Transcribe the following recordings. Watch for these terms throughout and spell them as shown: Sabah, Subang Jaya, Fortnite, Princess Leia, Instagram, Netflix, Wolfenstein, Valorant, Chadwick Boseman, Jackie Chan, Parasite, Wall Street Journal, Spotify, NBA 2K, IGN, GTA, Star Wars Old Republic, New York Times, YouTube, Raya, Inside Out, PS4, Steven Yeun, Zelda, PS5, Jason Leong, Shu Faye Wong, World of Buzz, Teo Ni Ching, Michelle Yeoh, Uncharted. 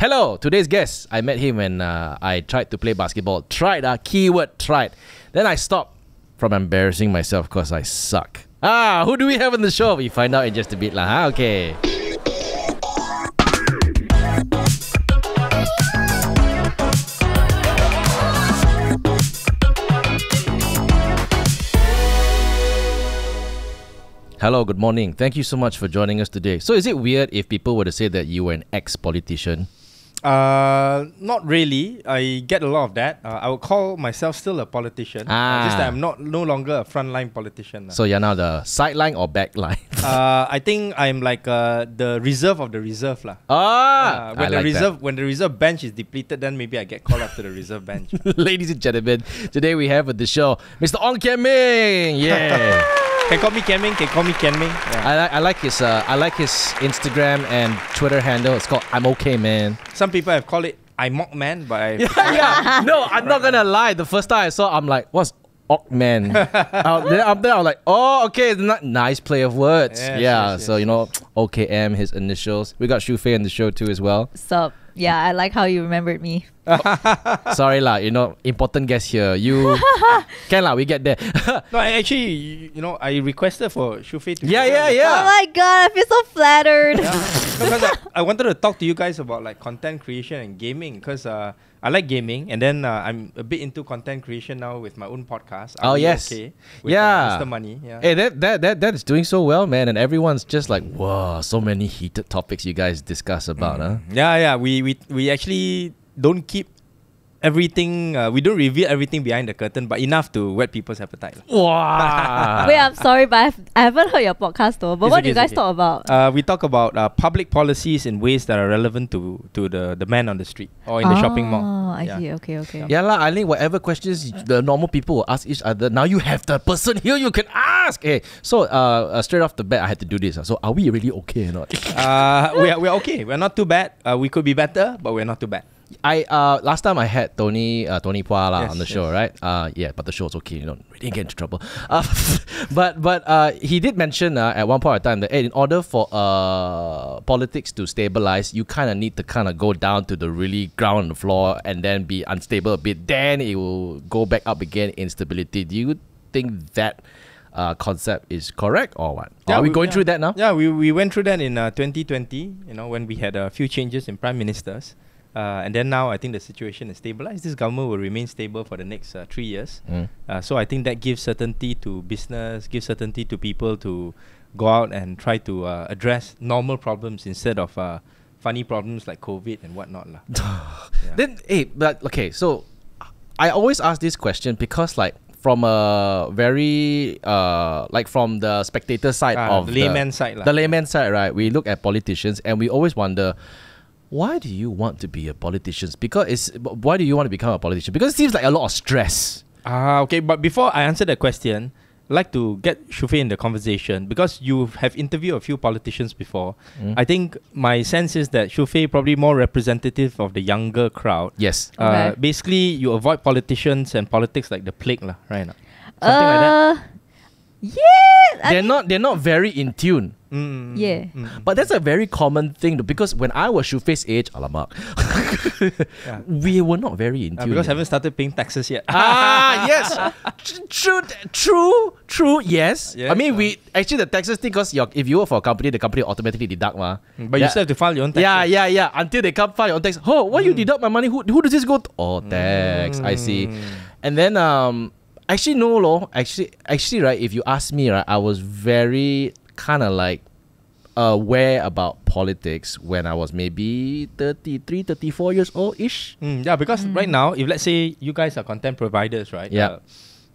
Hello, today's guest. I met him when I tried to play basketball. Tried, keyword tried. Then I stopped from embarrassing myself because I suck. Ah, who do we have on the show? We find out in just a bit lah. Huh? Okay. Hello, good morning. Thank you so much for joining us today. So is it weird if people were to say that you were an ex-politician? Not really. I get a lot of that. I would call myself still a politician. Just that I'm no longer a frontline politician. So you're now the sideline or backline? I think I'm like the reserve of the reserve lah. Ah, when the reserve bench is depleted, then maybe I get called up to the reserve bench. Ladies and gentlemen, today we have at the show Mr. Ong Kian Ming. Yeah. Can call me Kian Ming. Can call me Kian Ming. Yeah. I like his Instagram and Twitter handle. It's called I'm Okay Man. Some people have called it I Mock Man, but I no, I'm not gonna lie. The first time I saw, I'm like, what's Ock Man? Then I'm like, oh, okay, it's not nice play of words. Yeah, you know, OKM, his initials. We got Shu Faye in the show too as well. Sup? Yeah, I like how you remembered me. Sorry lah, you know, important guest here. You can lah, we get there. No, actually, you know, I requested for Shu Faye to Oh my god, I feel so flattered. Because I wanted to talk to you guys about like content creation and gaming, because I like gaming, and then I'm a bit into content creation now with my own podcast. Mr. Money. Yeah. Hey, that is doing so well, man, and everyone's just like, wow, so many heated topics you guys discuss about, huh? Yeah. We actually don't keep everything. We don't reveal everything behind the curtain, but enough to whet people's appetite. Wow. Wait, I'm sorry, but I haven't heard your podcast though. But what do you guys talk about? We talk about public policies in ways that are relevant to the man on the street or in the shopping mall. Oh, I see. Okay. Yeah lah. I think whatever questions the normal people will ask each other, now you have the person here you can ask. Hey, so straight off the bat, I had to do this. So are we really okay or not? we are okay. We're not too bad. We could be better, but we're not too bad. Last time I had Tony Pua on the show, right? But the show's okay. You know, we didn't get into trouble. But he did mention at one point of time that in order for politics to stabilize, you kind of need to kind of go down to the really ground on the floor and then be unstable a bit. Then it will go back up again. Instability. Do you think that concept is correct or what? Yeah, are we going through that now? Yeah, we went through that in 2020. You know, when we had a few changes in prime ministers. And then now I think the situation is stabilized. This government will remain stable for the next 3 years. So I think that gives certainty to business, gives certainty to people to go out and try to address normal problems instead of funny problems like COVID and whatnot lah. Then, so I always ask this question because like, from a very from the spectator side of the layman side, right? We look at politicians and we always wonder, why do you want to be a politician? Why do you want to become a politician? Because it seems like a lot of stress. Okay. But before I answer that question, I'd like to get Shu Faye in the conversation because you have interviewed a few politicians before. I think my sense is that Shu Faye probably more representative of the younger crowd. Yes. Basically, you avoid politicians and politics like the plague, lah, right? Something like that. Yeah, they're not very in tune. But that's a very common thing though, because when I was Shu Faye's age, alamak, we were not very in tune. Because I haven't started paying taxes yet. Yes, true. Yes. I mean, we actually the taxes thing, because if you work for a company, the company automatically deduct ma. But you still have to file your own taxes. Yeah. Until they come file your own tax. Oh, why you deduct my money? Who does this go to? Oh, tax. I see. And then actually, no, lo. Actually, right. If you ask me, right, I was very kind of like aware about politics when I was maybe 33, 34 years old ish. Because right now, if let's say you guys are content providers, right?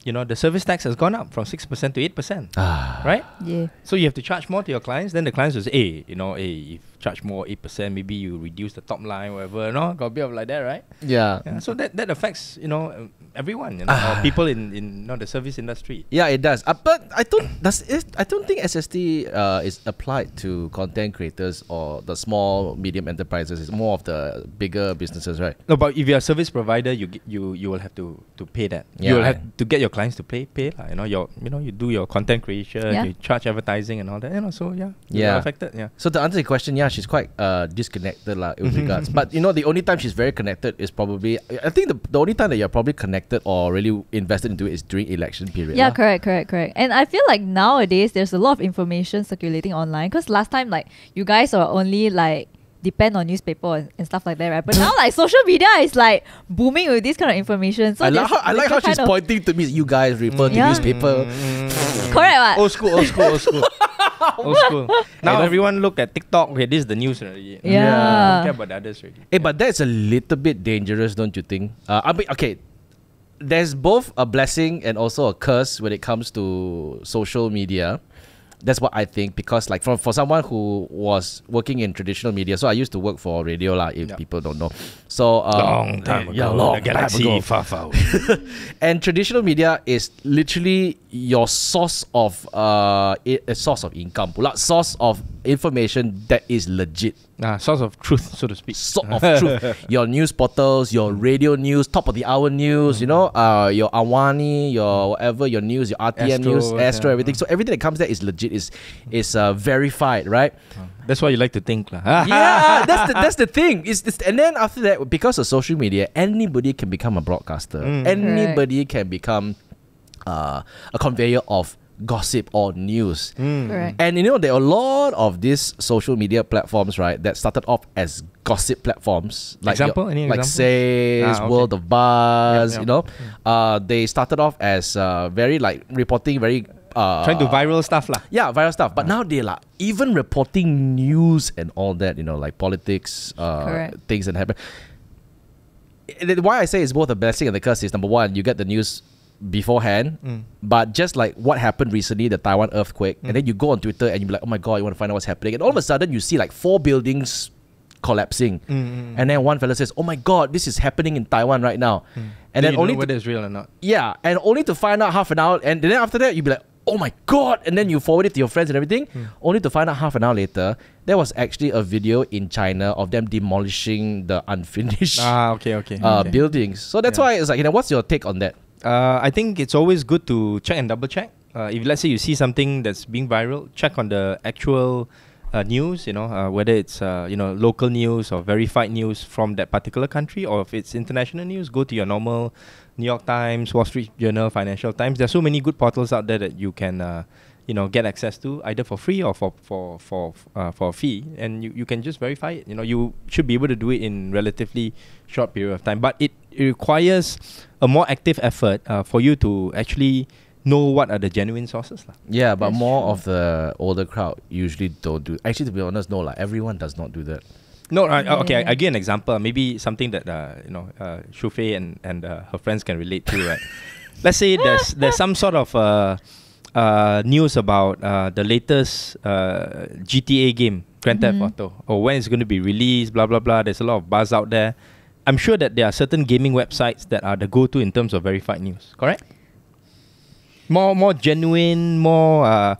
You know, the service tax has gone up from 6% to 8%, right? Yeah. So you have to charge more to your clients. Then the clients will say, if you charge more 8%, maybe you reduce the top line, whatever, got a bit of like that, right? Yeah. So that affects, everyone, or people in the service industry. Yeah, it does. But I don't think SST is applied to content creators or the small, medium enterprises. It's more of the bigger businesses, right? No, but if you're a service provider, you will have to pay that. Yeah. You will have to get your clients to pay you do your content creation, you charge advertising and all that, so you're affected. So to answer the question, she's quite disconnected lah with regards. But you know, the only time she's very connected is probably, I think the only time that you're probably connected or really invested into it is during election period. Yeah, correct. And I feel like nowadays there's a lot of information circulating online, because last time like you guys are only like depend on newspaper and stuff like that, right? But now like social media is like booming with this kind of information. So I like how she's pointing to me. You guys refer to newspaper. Correct, what? Old school. Old school. Now everyone look at TikTok. Okay, this is the news already. Yeah. Don't care about the others already. Hey, but that's a little bit dangerous, don't you think? I mean, okay, there's both a blessing and also a curse when it comes to social media. That's what I think, because like for someone who was working in traditional media, so I used to work for radio lah, if people don't know. So long time ago. Far, far away. And traditional media is literally your source of income, source of information that is legit. Source of truth, so to speak. Source of truth. Your news portals, your radio news, top of the hour news, you know, your Awani, your whatever, your news, your RTM news, Astro, everything. So everything that comes there is legit, is verified, right? That's why you like to think. Yeah, that's the thing. And then after that, because of social media, anybody can become a broadcaster. Anybody can become a conveyor of gossip or news. And you know, there are a lot of these social media platforms, right, that started off as gossip platforms. Like example? Any example? Say World of Buzz, you know. They started off as very like reporting, very trying to viral stuff lah. Yeah, viral stuff. But now they like even reporting news and all that, you know, like politics, things that happen. Why I say it's both a blessing and a curse is, number one, you get the news beforehand, but just like what happened recently, the Taiwan earthquake, and then you go on Twitter and you're like, oh my god, you want to find out what's happening, and all of a sudden you see like 4 buildings collapsing, and then one fellow says, oh my god, this is happening in Taiwan right now, and then only know whether it's real or not, and only to find out half an hour, and then after that you'd be like, oh my god, and then you forward it to your friends and everything, only to find out half an hour later there was actually a video in China of them demolishing the unfinished buildings. So that's why it's like, you know, what's your take on that? I think it's always good to check and double check. If let's say you see something that's being viral, check on the actual news, you know, whether it's you know, local news or verified news from that particular country, or if it's international news, go to your normal New York Times, Wall Street Journal, Financial Times. There's so many good portals out there that you can you know, get access to either for free or for a fee, and you can just verify it. You know, you should be able to do it in relatively short period of time, but it requires a more active effort for you to actually know what are the genuine sources. Yeah, but more of the older crowd usually don't do. Actually, to be honest, no, everyone does not do that. No, okay, I give an example. Maybe something that you know, Shu Faye and her friends can relate to, right? Let's say there's some sort of news about the latest GTA game, Grand Theft Auto, or when it's going to be released, blah blah blah. There's a lot of buzz out there. I'm sure that there are certain gaming websites that are the go-to in terms of verified news, correct? More genuine, more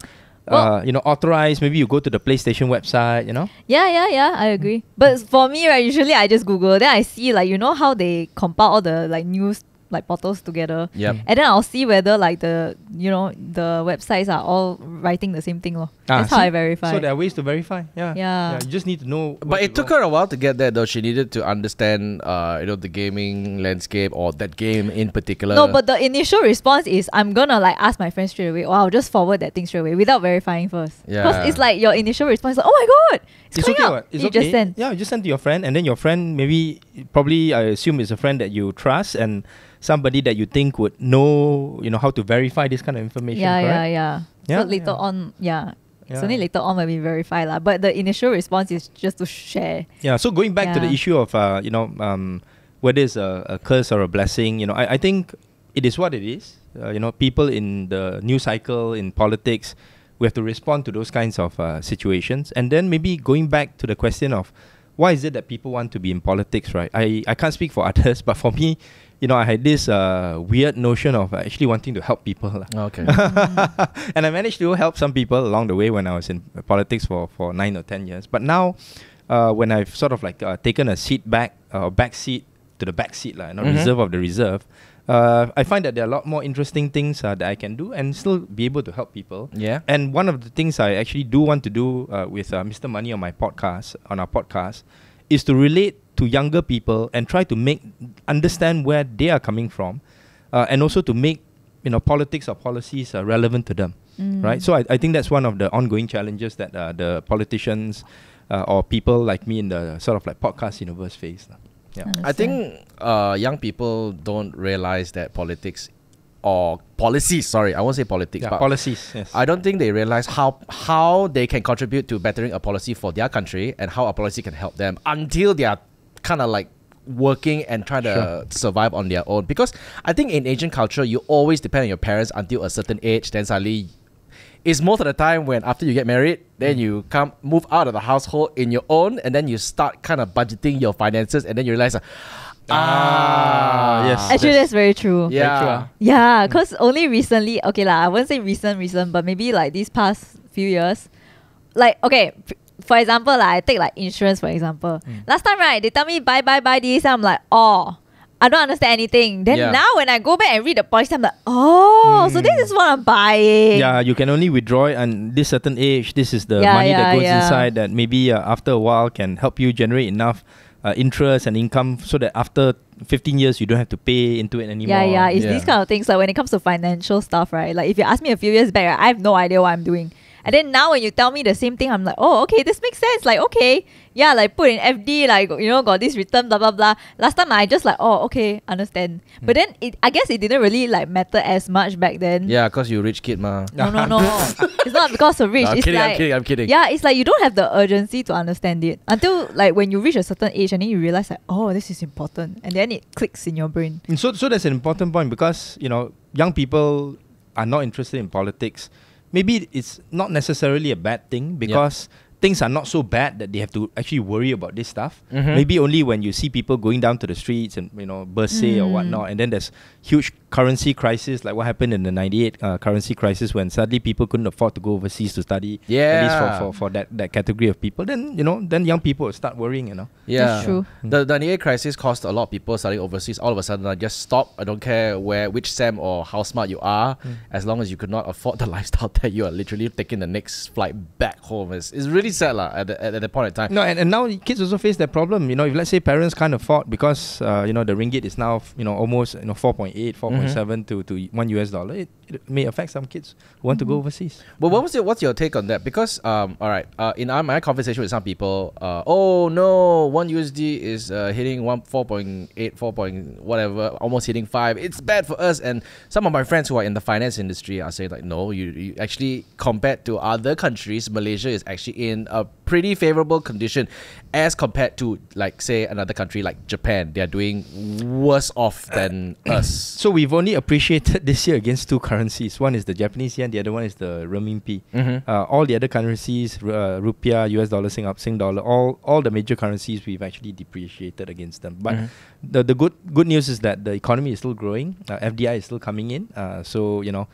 you know, authorized. Maybe you go to the PlayStation website, you know. Yeah, I agree. But for me, right, usually I just Google, then I see like, you know, how they compile all the like news like portals together, and then I'll see whether like the, you know, the websites are all writing the same thing. That's how I verify. So there are ways to verify. Yeah. You just need to know. But it took her a while to get there, though. She needed to understand, you know, the gaming landscape or that game in particular. No, but the initial response is, I'm gonna like ask my friend straight away, or I'll just forward that thing straight away without verifying first. Yeah. Because it's like your initial response is like, oh my god, it's okay. Just send. Yeah, you just send to your friend, and then your friend probably I assume is a friend that you trust and somebody that you think would know, you know, how to verify this kind of information. So later on, it's only later on when we verify lah. But the initial response is just to share. Yeah. So going back to the issue of you know, whether it's a curse or a blessing, you know, I think it is what it is. You know, people in the news cycle, in politics, we have to respond to those kinds of situations. And then maybe going back to the question of why is it that people want to be in politics, right? I can't speak for others, but for me, you know, I had this weird notion of actually wanting to help people. Okay. And I managed to help some people along the way when I was in politics for 9 or 10 years. But now, when I've sort of like taken a seat back, back seat to the back seat, you know, reserve of the reserve, I find that there are a lot more interesting things that I can do and still be able to help people. Yeah. And one of the things I actually do want to do with Mr. Money on my podcast, on our podcast, is to relate to younger people and try to understand where they are coming from, and also to make, you know, politics or policies relevant to them. Mm. Right. So I think that's one of the ongoing challenges that the politicians or people like me in the sort of like podcast universe face. Yeah. I think young people don't realize that politics or policies, sorry, I won't say politics, yeah, but policies, yes. I don't think they realize how they can contribute to bettering a policy for their country and how a policy can help them until they are kind of like working and trying to survive on their own. Because I think in Asian culture, you always depend on your parents until a certain age, then suddenly it's most of the time when after you get married, then you come move out of the household in your own, and then you start kind of budgeting your finances, and then you realize, yes. Actually, that's very true. Yeah. Yeah, because only recently, okay lah, I won't say recent, but maybe like these past few years, like, okay, for example, like, I take like insurance, for example. Last time, right, they tell me buy this, and I'm like, oh, I don't understand anything. Then now when I go back and read the policy, I'm like, oh, so this is what I'm buying. Yeah, you can only withdraw at this certain age. This is the money that goes inside that maybe after a while can help you generate enough interest and income so that after 15 years, you don't have to pay into it anymore. Yeah, it's these kind of things. Like when it comes to financial stuff, right? Like if you ask me a few years back, right, I have no idea what I'm doing. And then now when you tell me the same thing, I'm like, oh, okay, this makes sense. Like, okay, yeah, like put in FD, like, you know, got this return, blah, blah, blah. Last time I just like, oh, okay, understand. But then I guess it didn't really like matter as much back then. Yeah, because you're rich kid, ma. No. It's not because of rich. No, it's like, I'm kidding. Yeah, it's like you don't have the urgency to understand it until like when you reach a certain age and then you realize like, oh, this is important. And then it clicks in your brain. And so that's an important point because, you know, young people are not interested in politics. Maybe it's not necessarily a bad thing because things are not so bad that they have to actually worry about this stuff. Maybe only when you see people going down to the streets and, you know, bursay or whatnot, and then there's huge currency crisis like what happened in the 98 currency crisis when suddenly people couldn't afford to go overseas to study. Yeah. At least for that category of people. Then, you know, then young people will start worrying, you know. Yeah. That's true. The 98 crisis caused a lot of people studying overseas. All of a sudden, I just stop. I don't care which SEM or how smart you are. As long as you could not afford the lifestyle that you are literally taking the next flight back home. It's really sad at the point in time. No, and now kids also face that problem. You know, if let's say parents can't afford because, you know, the ringgit is now, you know, almost, you know, 4.8, 4.7. to $1, it may affect some kids who want to go overseas. But what's your take on that? Because all right, in my conversation with some people, oh no, $1 is hitting 4.8, 4. Whatever, almost hitting 5. It's bad for us. And some of my friends who are in the finance industry are saying like, no, you actually compared to other countries, Malaysia is actually in a pretty favorable condition as compared to like say another country like Japan. They are doing worse off than us. So we've only appreciated this year against two currencies. One is the Japanese yen, the other one is the renminbi. All the other currencies, rupiah, US dollar, Sing dollar, all the major currencies we've actually depreciated against them. But the good news is that the economy is still growing. FDI is still coming in. So, you know,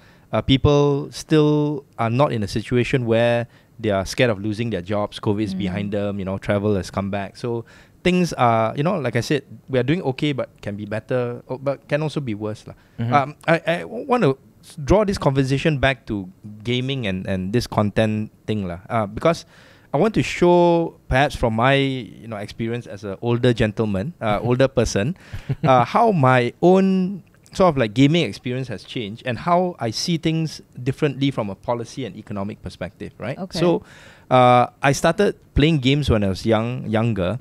people still are not in a situation where they are scared of losing their jobs. COVID is behind them. You know, travel has come back. So things are, you know, like I said, we are doing okay, but can be better, but can also be worse. I want to draw this conversation back to gaming and this content thing, because I want to show, perhaps from my, you know, experience as an older gentleman, older person, how my own sort of like gaming experience has changed and how I see things differently from a policy and economic perspective, right? Okay. So I started playing games when I was younger,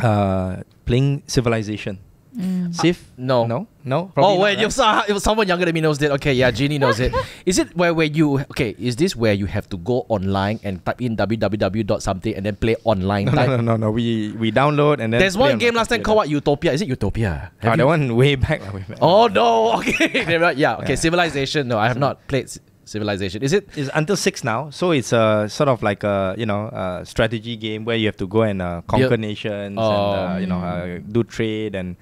playing Civilization. No. Oh wait, if someone younger than me knows that. Okay, yeah, Jeannie knows it. Is it where you? Okay, is this where you have to go online and type in www.something and then play online? No. We download and then. There's one game last time called what, Utopia? Is it Utopia? Oh, that one way back. Oh no. Okay. Yeah. Okay. Civilization. No, I have not played Civilization. It's until 6 now, so it's a sort of like a, you know, strategy game where you have to go and conquer nations and you know, do trade and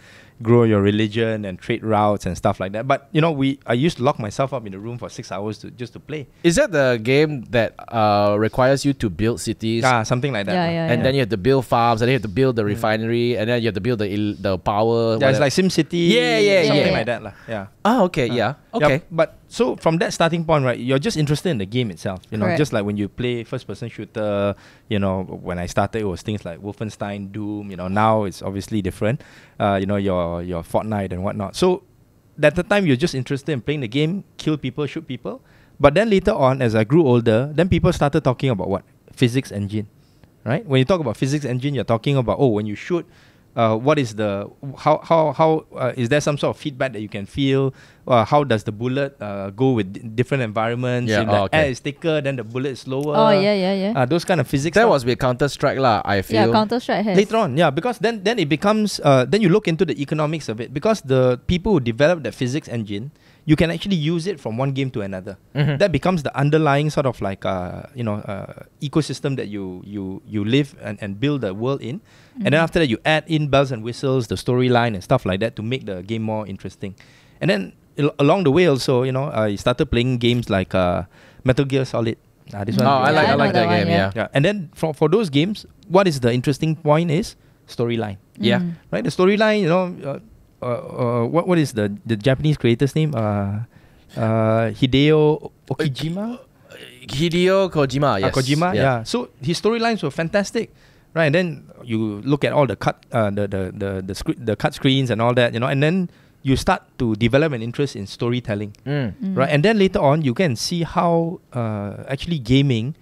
grow your religion and trade routes and stuff like that. But you know, I used to lock myself up in the room for 6 hours just to play. Is that the game that requires you to build cities? Ah, something like that. Yeah, yeah, and then you have to build farms, and then you have to build the refinery, and then you have to build the power. Yeah, it's like SimCity. Yeah, yeah, something like that, lah. Yeah. Oh, okay. Yeah. Okay. Yeah, but so from that starting point, right, you're just interested in the game itself. You know, just like when you play first-person shooter. You know, when I started, it was things like Wolfenstein, Doom. You know, now it's obviously different. You know, your Fortnite and whatnot. So at the time, you're just interested in playing the game, kill people, shoot people. But then later on, as I grew older, then people started talking about what? Physics engine, right? When you talk about physics engine, you're talking about, oh, when you shoot, what is the, how is there some sort of feedback that you can feel? How does the bullet go with different environments? Yeah, if the air is thicker, then the bullet is slower. Oh, yeah, yeah, yeah. Those kind of physics. That was with Counter Strike, lah, I feel. Yeah, Counter Strike has. Later on, yeah, because then it becomes, then you look into the economics of it. Because the people who developed the physics engine, you can actually use it from one game to another. Mm-hmm. That becomes the underlying sort of like you know, ecosystem that you live and build the world in. Mm-hmm. And then after that, you add in bells and whistles, the storyline and stuff like that to make the game more interesting. And then along the way also, you know, I started playing games like Metal Gear Solid. This one. Oh, I like that game. Yeah. Yeah. And then for those games, what is the interesting point is storyline. Mm-hmm. Yeah. Right. The storyline, you know. What is the Japanese creator's name? Hideo Okijima? Hideo Kojima, yes. Kojima, yeah. Yeah. So his storylines were fantastic, right? And then you look at all the cut, the cut screens and all that, you know. And then you start to develop an interest in storytelling, right? And then later on, you can see how actually gaming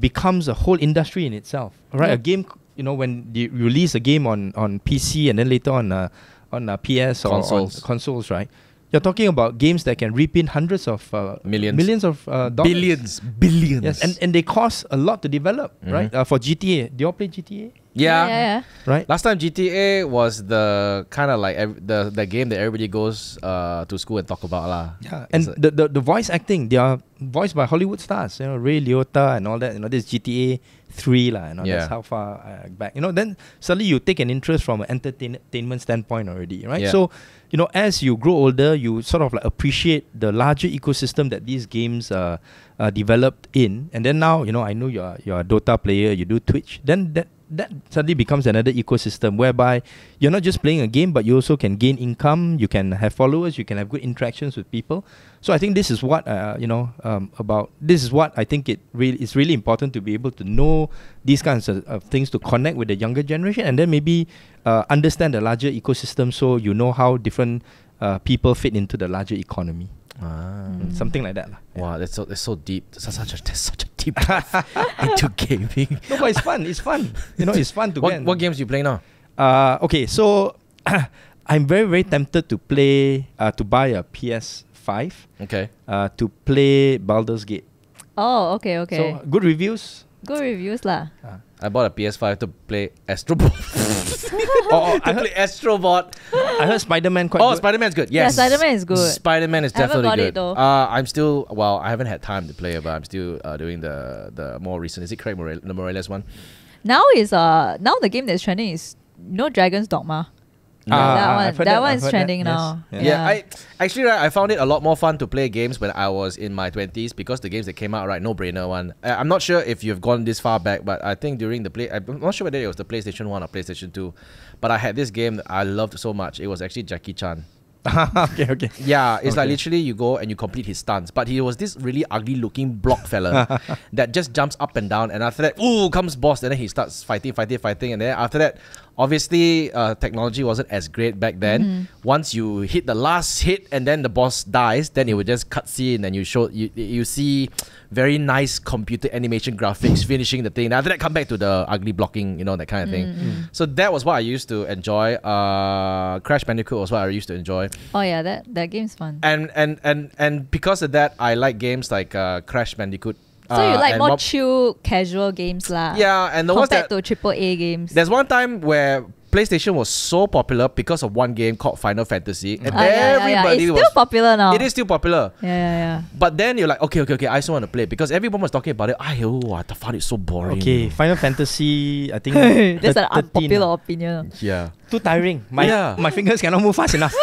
becomes a whole industry in itself, right? Yeah. A game, you know, when you release a game on PC and then later on PS consoles. Or on consoles, right? You're talking about games that can reap in hundreds of millions of dollars. Billions. Yes, and they cost a lot to develop, right? For GTA, do you all play GTA? Yeah. Right. Last time GTA was the kind of like the game that everybody goes to school and talk about lah. Yeah. And the voice acting, they are voiced by Hollywood stars, you know, Ray Liotta and all that. You know, this GTA 3 lah. You know, that's how far back. You know, then suddenly you take an interest from an entertainment standpoint already, right? Yeah. So, you know, as you grow older, you sort of like appreciate the larger ecosystem that these games developed in. And then now, you know, I know you're a Dota player. You do Twitch. Then that suddenly becomes another ecosystem whereby you're not just playing a game, but you also can gain income, you can have followers, you can have good interactions with people. So I think this is what you know this is what I think it's really important to be able to know these kinds of things to connect with the younger generation, and then maybe understand the larger ecosystem, so you know how different people fit into the larger economy. Something like that. Yeah. Wow, that's so deep. That's such a deep dive into gaming. No, but it's fun. It's fun. You know, it's fun to get. What games you play now? Okay, so I'm very, very tempted to play to buy a PS5. Okay. To play Baldur's Gate. Oh, okay, okay. So good reviews. Good reviews lah. I bought a PS5 to play Astro Bot. Play Astro Bot. I heard Spider Man quite good. Oh, Spider Man's good. Yes. Yeah, Spider Man is good. Spider Man is definitely good. I haven't got it though. I'm still, well, I haven't had time to play it, but I'm still doing the more recent. Is it Craig Morales one? Now is now the game that's trending is Dragon's Dogma. That one is trending now. Yes. Yeah. I found it a lot more fun to play games when I was in my 20s, because the games that came out, right, no-brainer one. I'm not sure if you've gone this far back, but I think during the play, I'm not sure whether it was the PlayStation 1 or PlayStation 2, but I had this game that I loved so much. It was actually Jackie Chan. Okay. Yeah, it's like literally you go and you complete his stunts, but he was this really ugly looking block fella that just jumps up and down, and after that, ooh, comes boss, and then he starts fighting, and then after that, obviously technology wasn't as great back then. Once you hit the last hit and then the boss dies, then it would just cutscene and you see very nice computer animation graphics finishing the thing, and after that come back to the ugly blocking, you know, that kind of thing. So that was what I used to enjoy. Crash Bandicoot was what I used to enjoy. Oh yeah, that game's fun. And because of that, I like games like Crash Bandicoot. So you like more chill, casual games lah. Yeah, and the ones that compared to AAA games. There's one time where PlayStation was so popular because of one game called Final Fantasy, and everybody was... It's still popular now. It is still popular. Yeah. But then you're like, okay, I still want to play it because everyone was talking about it. I found it so boring. Okay, Final Fantasy, I think... That's an unpopular opinion. Yeah. Too tiring. My fingers cannot move fast enough.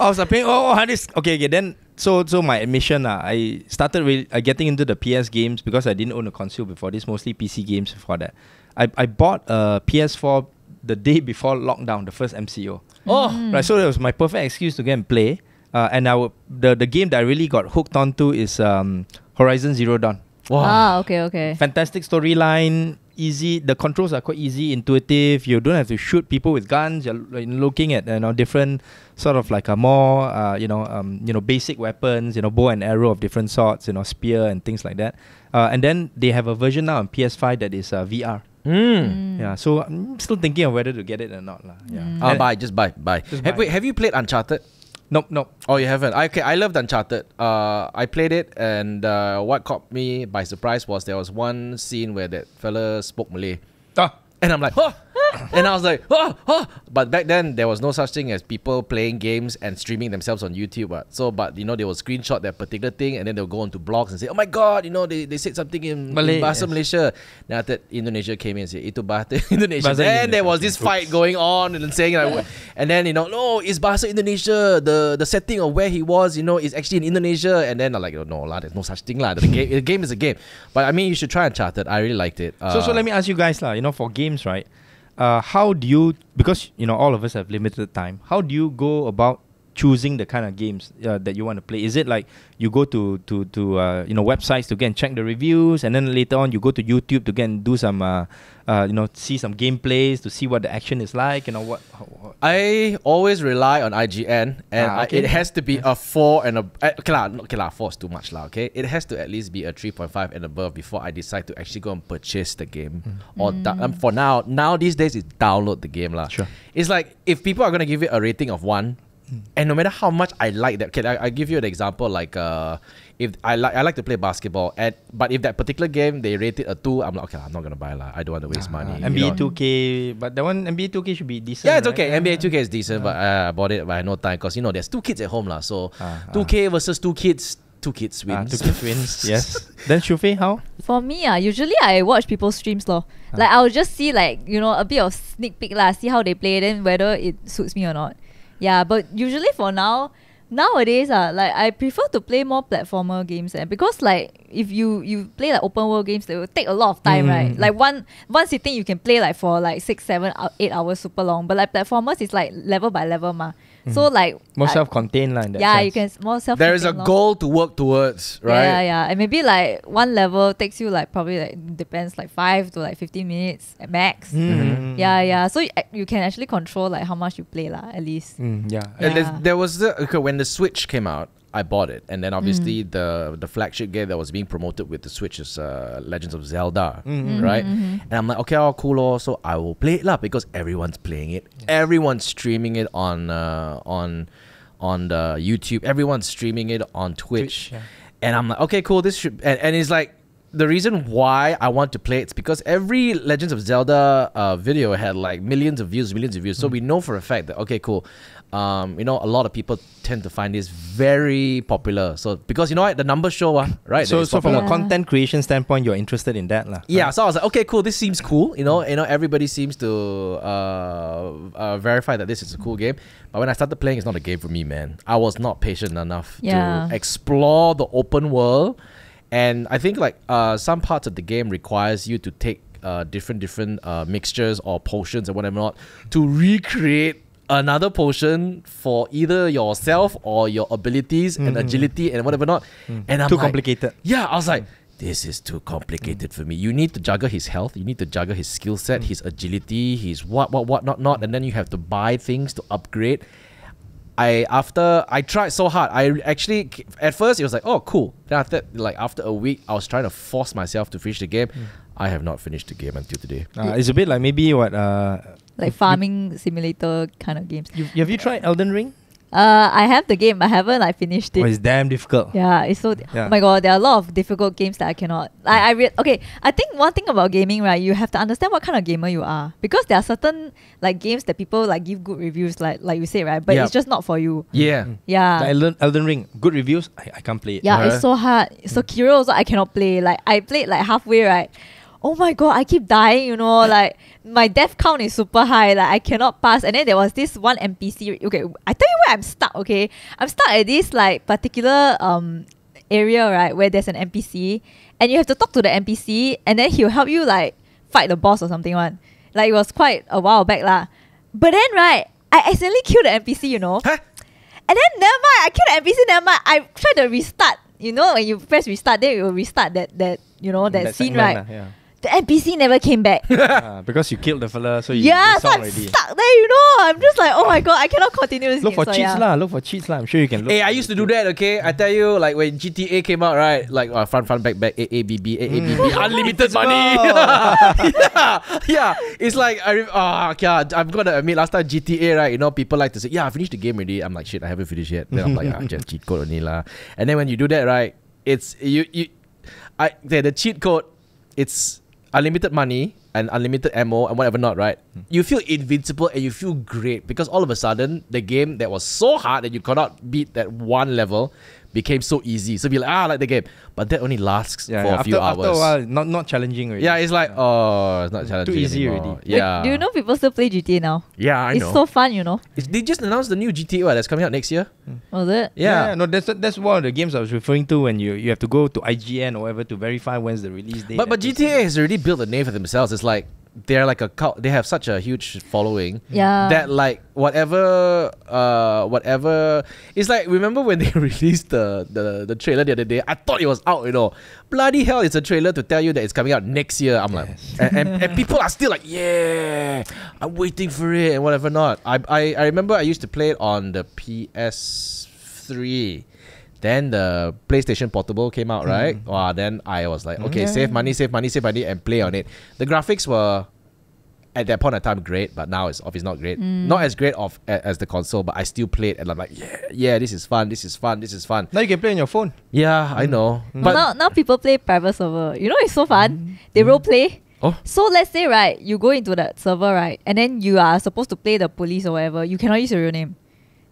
I was like playing, then... So my admission, I started getting into the PS games because I didn't own a console before this, mostly PC games before that. I bought a PS4 the day before lockdown, the first MCO. Right, so that was my perfect excuse to go and play. And the game that I really got hooked onto is Horizon Zero Dawn. Wow. Okay. Fantastic storyline, easy. The controls are quite easy, intuitive. You don't have to shoot people with guns. You're looking at different sort of like a more basic weapons. Bow and arrow of different sorts. Spear and things like that. And then they have a version now on PS5 that is VR. Yeah. So I'm still thinking of whether to get it or not lah. Yeah. Have you played Uncharted? Nope. Oh, you haven't? Okay, I loved Uncharted. I played it, and what caught me by surprise was there was one scene where that fella spoke Malay. And I'm like, oh! And I was like, oh! But back then, there was no such thing as people playing games and streaming themselves on YouTube. But they will screenshot that particular thing, and then they'll go onto blogs and say, oh my god, they said something in Bahasa Malaysia. Then after Indonesia came in and said, itu Bahasa Indonesia. Then there was this fight going on and saying, like, and then, no, it's Bahasa Indonesia. The setting of where he was, is actually in Indonesia. And then I'm like, no, there's no such thing. The game is a game. But I mean, you should try Uncharted. I really liked it. So let me ask you guys, for games, right? How do you, because all of us have limited time, how do you go about choosing the kind of games that you want to play? Is it like you go to websites to go and check the reviews, and then later on you go to YouTube to go and do some see some gameplays to see what the action is like? I always rely on IGN, and it has to be a 4 and a... Okay, 4 is too much lah. Okay, it has to at least be a 3.5 and above before I decide to actually go and purchase the game. For now these days it's download the game lah. Sure. It's like if people are going to give it a rating of 1, and no matter how much I like that, okay, I give you an example. Like, if I like to play basketball, but if that particular game they rated a 2, I'm like, okay, I'm not gonna buy lah. I don't want to waste money. NBA 2K, but that one NBA 2K should be decent. Yeah, it's okay. Right? NBA 2K is decent, but I bought it by no time because there's 2 kids at home lah. So 2K versus 2 kids. 2 kids wins. 2 kids wins. Yes. Then Shu Faye, how? For me, usually I watch people's streams lor. Like I'll just see a bit of sneak peek lah, see how they play, then whether it suits me or not. Yeah, but usually for nowadays, I prefer to play more platformer games, because if you play open world games, they will take a lot of time, right? Like one sitting you can play for 6, 7, 8 hours, super long. But platformers is level by level ma. So more self-contained lah. Yeah, sense. You can more self-contained. There is a goal to work towards, right? Yeah, and maybe one level takes you depends 5 to 15 minutes at max. Yeah. So you can actually control how much you play lah, at least. And there was when the Switch came out, I bought it, and then obviously the flagship game that was being promoted with the Switch is Legends of Zelda, right? And I'm like, okay, cool, so I will play it lah because everyone's playing it, everyone's streaming it on the YouTube, everyone's streaming it on Twitch, and I'm like, okay, cool, this should, and it's like the reason why I want to play it's because every Legends of Zelda video had millions of views. So we know for a fact that okay, cool. A lot of people tend to find this very popular. So because the numbers show, right? So from a content creation standpoint, you're interested in that, lah. Yeah. Right? So I was like, okay, cool. This seems cool. Everybody seems to verify that this is a cool game. But when I started playing, it's not a game for me, man. I was not patient enough to explore the open world, and I think some parts of the game requires you to take different mixtures or potions or whatever not to recreate another potion for either yourself or your abilities and agility and whatever not. And I'm too complicated. Yeah, I was like, this is too complicated for me. You need to juggle his health, you need to juggle his skill set, his agility, his what not, and then you have to buy things to upgrade. After I tried so hard, I actually at first it was like, oh cool. Then after a week, I was trying to force myself to finish the game. I have not finished the game until today. It's a bit like maybe farming simulator kind of games. Have you tried Elden Ring? I have the game. I haven't like finished it. Oh, it's damn difficult. Yeah, it's so. Yeah. Oh my god, there are a lot of difficult games that I cannot. Like, okay, I think one thing about gaming, right? You have to understand what kind of gamer you are, because there are certain like games that people like give good reviews, like you say, right? But it's just not for you. Yeah, yeah. Like Elden Ring, good reviews. I can't play it. Yeah, it's so hard. So Sekiro also I cannot play. Like I played like halfway, right? Oh my god, I keep dying, you know, like my death count is super high, like I cannot pass. And then there was this one NPC, okay, I tell you where I'm stuck, okay? I'm stuck at this like particular area, right, where there's an NPC and you have to talk to the NPC and then he'll help you like fight the boss or something one. Like it was quite a while back lah. But then right, I accidentally killed the NPC, you know. Huh? And then never mind, I killed the NPC, never mind. I tried to restart, you know, when you press restart, then it will restart that you know, that scene, right? Yeah. The NPC never came back. Because you killed the fella, so you so I'm already stuck there, you know. I'm just like, oh my god, I cannot continue this game. Look for cheats lah. I'm sure you can look. Hey, I used to do that, okay? I tell you, like when GTA came out, right? Like front, back, AABB, unlimited money. Yeah. It's like, I'm gonna admit, last time GTA, right? You know, people like to say, yeah, I finished the game already. I'm like, shit, I haven't finished yet. Then I'm like, just cheat code only lah. And then when you do that, right? It's the cheat code. It's unlimited money and unlimited ammo and whatever not, right? You feel invincible and you feel great because all of a sudden the game that was so hard that you could not beat that one level became so easy. So be like, I like the game. But that only lasts for a few hours. After a while, not challenging already. Yeah, it's like, oh, it's not challenging. Too easy anymore. Already. Yeah. Wait, do you know people still play GTA now? Yeah, I know. It's so fun, you know. They just announced the new GTA that's coming out next year. Was it? Yeah. No, that's one of the games I was referring to when you have to go to IGN or whatever to verify when's the release date. But GTA has already built a name for themselves. It's like, they're like a cult. They have such a huge following that like whatever. It's like, remember when they released the trailer the other day? I thought it was out, you know. Bloody hell, it's a trailer to tell you that it's coming out next year. I'm like, and people are still like, yeah, I'm waiting for it and whatever not. I remember I used to play it on the PS3. Then the PlayStation Portable came out, right? Wow, then I was like, okay, save money, and play on it. The graphics were, at that point in time, great, but now it's obviously not great. Not as great as the console, but I still played, and I'm like, yeah, this is fun. Now you can play on your phone. Yeah, I know. But now people play private server. You know, it's so fun. They role play. Oh. So let's say, right, you go into that server, right, and then you are supposed to play the police or whatever. You cannot use your real name.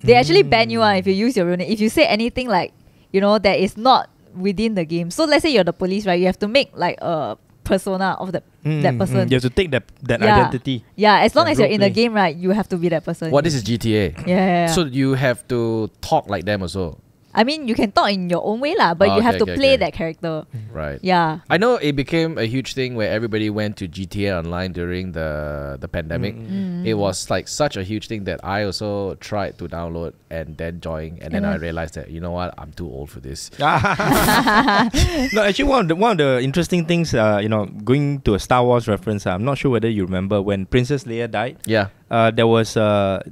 They actually ban you if you use your real name. If you say anything like, you know, that is not within the game. So let's say you're the police, right? You have to make like a persona of that person. You have to take that identity. Yeah, as long as you're in the game, right? You have to be that person. Well, this is GTA. Yeah. So you have to talk like them also. I mean, you can talk in your own way, lah, but you have to play that character. Right. Yeah. I know it became a huge thing where everybody went to GTA Online during the pandemic. It was like such a huge thing that I also tried to download and then join, and then I realized that, you know what, I'm too old for this. No, actually, one of the interesting things, you know, going to a Star Wars reference, I'm not sure whether you remember when Princess Leia died. Yeah. There was a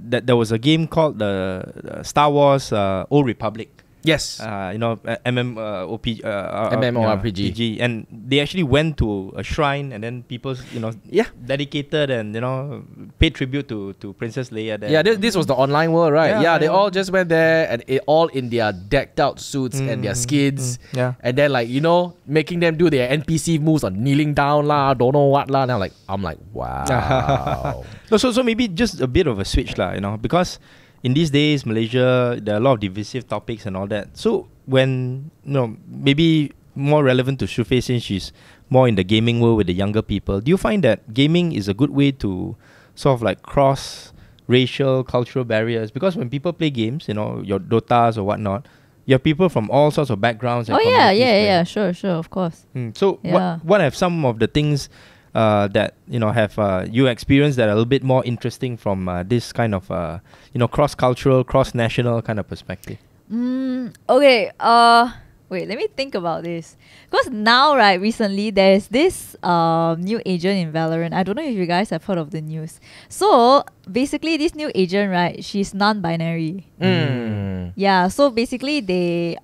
game called the Star Wars Old Republic. Yes. You know, MMORPG. And they actually went to a shrine and then people, you know, dedicated and, you know, paid tribute to Princess Leia there. Yeah, this was the online world, right? Yeah, they all just went there and all in their decked out suits and their skins. Yeah. And then, like, you know, making them do their NPC moves on kneeling down lah, don't know what lah. And I'm like, wow. No, so maybe just a bit of a switch lah, you know, because in these days, Malaysia, there are a lot of divisive topics and all that. So when, you know, maybe more relevant to Shu Faye since she's more in the gaming world with the younger people, do you find that gaming is a good way to sort of like cross racial, cultural barriers? Because when people play games, you know, your Dotas or whatnot, you have people from all sorts of backgrounds. And sure, of course. So what have some of the things that, you know, have you experienced that are a little bit more interesting from this kind of, you know, cross-cultural, cross-national kind of perspective? Okay, wait, let me think about this. Because now, right, recently, there's this new agent in Valorant. I don't know if you guys have heard of the news. So, basically, this new agent, right, she's non-binary. Yeah, so basically, they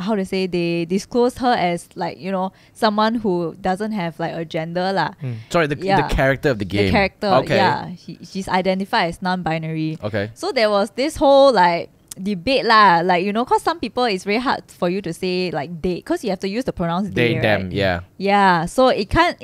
how to say, they disclose her as like, you know, someone who doesn't have like a gender lah. Sorry, the character of the game. The character, okay. Yeah. She's identified as non-binary. Okay. So there was this whole like debate lah, like, you know, cause some people it's very hard for you to say like they, cause you have to use the pronouns they, right? Them, yeah. Yeah, so it's kind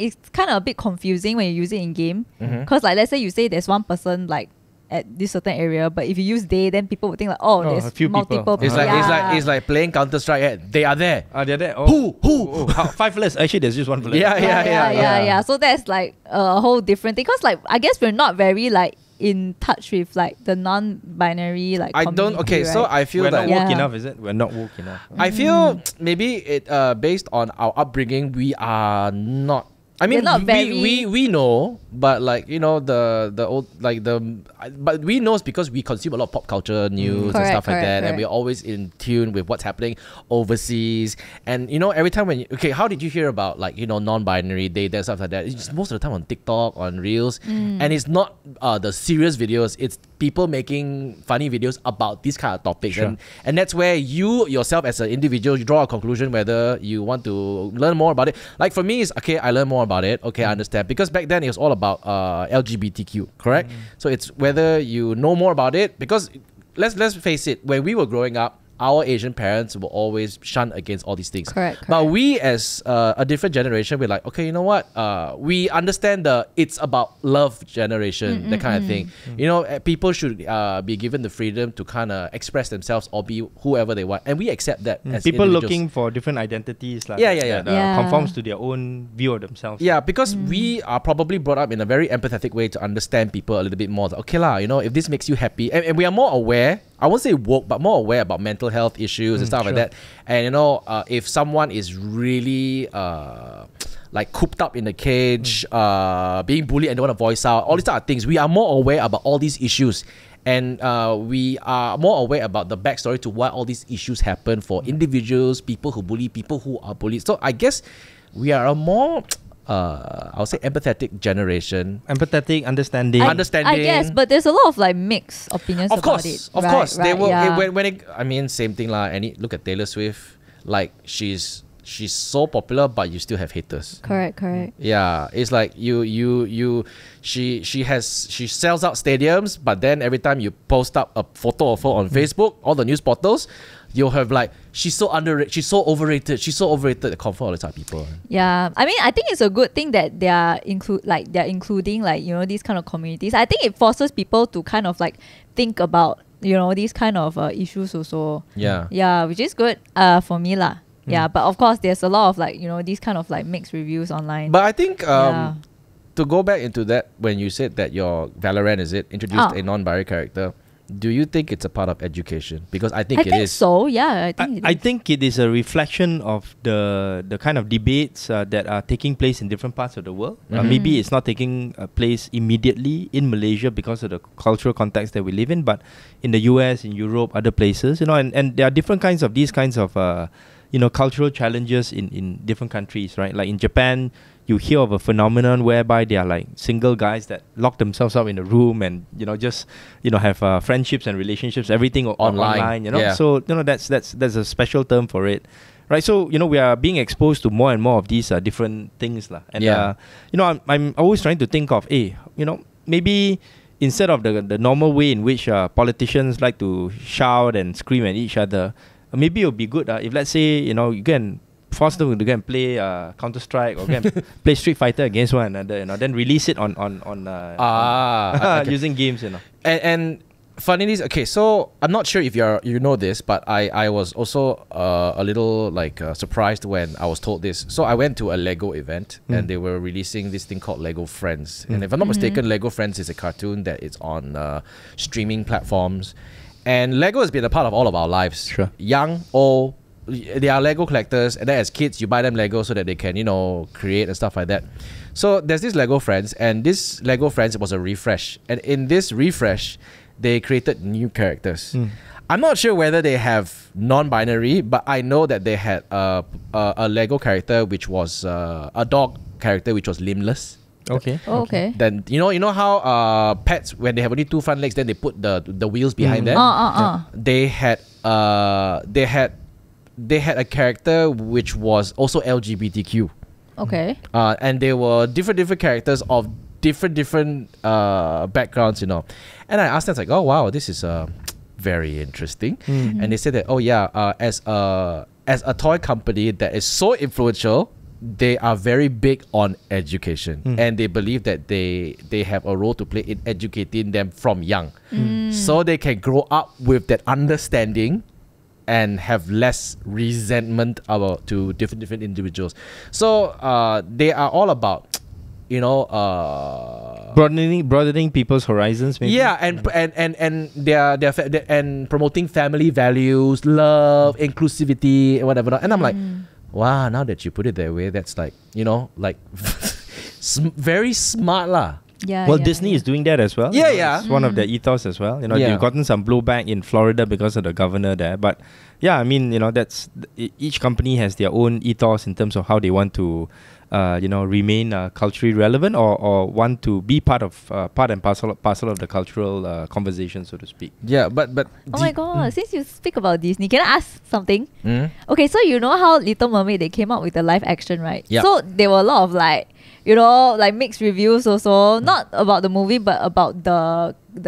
of a bit confusing when you use it in game, cause like let's say you say there's one person like at this certain area, but if you use they, then people would think like, oh, there's a few multiple people. It's like, it's like playing Counter Strike. Yeah, they are there. They're there. Oh. Who? How, five less. Actually, there's just one player. Yeah. So that's like a whole different thing. Cause like I guess we're not very like in touch with like the non-binary like. Right? So I feel that we're not woke enough. Is it? We're not woke enough. I feel maybe it based on our upbringing, we are not. I mean, we know, but like, you know, the old, like the, but we know it's because we consume a lot of pop culture news and stuff like that. And we're always in tune with what's happening overseas. And, you know, every time when, how did you hear about like, you know, non-binary, they, stuff like that? It's just most of the time on TikTok, on Reels. And it's not the serious videos. It's people making funny videos about these kind of topics. And that's where you yourself as an individual, you draw a conclusion whether you want to learn more about it. Like for me, it's, okay, I learn more about it. Okay, I understand. Because back then it was all about LGBTQ, correct? So it's whether you know more about it. Because let's face it, when we were growing up, our Asian parents will always shun against all these things. Correct. But we as a different generation, we're like, okay, you know what? We understand the it's about love generation, that kind of thing. You know, people should be given the freedom to kind of express themselves or be whoever they want. And we accept that as people looking for different identities. Like, conforms to their own view of themselves. Yeah, because we are probably brought up in a very empathetic way to understand people a little bit more. Okay lah, you know, if this makes you happy. And we are more aware, I won't say woke, but more aware about mental health issues and stuff like that. And you know, if someone is really like cooped up in a cage, being bullied and don't want to voice out, all these type of things, we are more aware about all these issues. And we are more aware about the backstory to why all these issues happen for individuals, people who bully, people who are bullied. So I guess we are a more... I'll say empathetic generation. Empathetic, understanding. I guess, but there's a lot of like mixed opinions about it. Of course. They will, I mean, same thing lah. And look at Taylor Swift. Like, she's so popular, but you still have haters. Correct. Yeah, it's like she sells out stadiums, but then every time you post up a photo of her on Facebook, all the news portals, you'll have like, she's so overrated. The comfort all the time people. Yeah, I mean, I think it's a good thing that they are including like, you know, these kind of communities. I think it forces people to kind of like think about, you know, these kind of issues also. Yeah. Yeah, which is good for me lah. Yeah, but of course, there's a lot of like, you know, these kind of like mixed reviews online. But I think to go back into that, when you said that your Valorant introduced a non-binary character, do you think it's a part of education? Because I think it is. So yeah, I think it is a reflection of the kind of debates that are taking place in different parts of the world. Maybe it's not taking place immediately in Malaysia because of the cultural context that we live in, but in the US, in Europe, other places, you know, and there are different kinds of these kinds of you know, cultural challenges in different countries, right? Like in Japan, you hear of a phenomenon whereby they are like single guys that lock themselves up in a room and, you know, just, you know, have friendships and relationships, everything online, you know. Yeah. So, you know, that's a special term for it, right? So, you know, we are being exposed to more and more of these different things lah. And, you know, I'm always trying to think of, hey, you know, maybe instead of the normal way in which politicians like to shout and scream at each other, maybe it would be good if, let's say, you know, you can force them to go and play Counter Strike or play Street Fighter against one another, you know, then release it on using games, you know. And funnily, so I'm not sure if you know this, but I was also a little like surprised when I was told this. So I went to a Lego event and they were releasing this thing called Lego Friends. And if I'm not mistaken, Lego Friends is a cartoon that is on streaming platforms. And Lego has been a part of all of our lives. Sure. Young, old, they are Lego collectors. And then as kids, you buy them Lego so that they can, you know, create and stuff like that. So there's this Lego Friends, and this Lego Friends was a refresh. And in this refresh, they created new characters. I'm not sure whether they have non-binary, but I know that they had a Lego character which was a dog character which was limbless. Okay. Then you know how pets, when they have only two front legs, then they put the wheels behind them. They had they had a character which was also LGBTQ. Okay. And they were different characters of different backgrounds, you know. And I asked them, like, oh wow, this is very interesting. Mm-hmm. And they said that, oh yeah, as a toy company that is so influential, they are very big on education, and they believe that they have a role to play in educating them from young, so they can grow up with that understanding and have less resentment about to different individuals. So they are all about, you know, broadening people's horizons, maybe. Yeah, and they're promoting family values, love, inclusivity, and whatever. And I'm like, wow, now that you put it that way, that's like, you know, like very smart lah. Yeah, well, yeah, Disney is doing that as well. Yeah, you know, yeah. It's one of their ethos as well. You know, they've gotten some blowback in Florida because of the governor there. But yeah, I mean, you know, that's each company has their own ethos in terms of how they want to, you know, remain culturally relevant or want to be part of part and parcel of the cultural conversation, so to speak. Yeah, but oh my god! Since you speak about Disney, can I ask something? Okay, so you know how Little Mermaid, they came out with the live action, right? Yeah. So there were a lot of like, you know, like mixed reviews also, not about the movie, but about the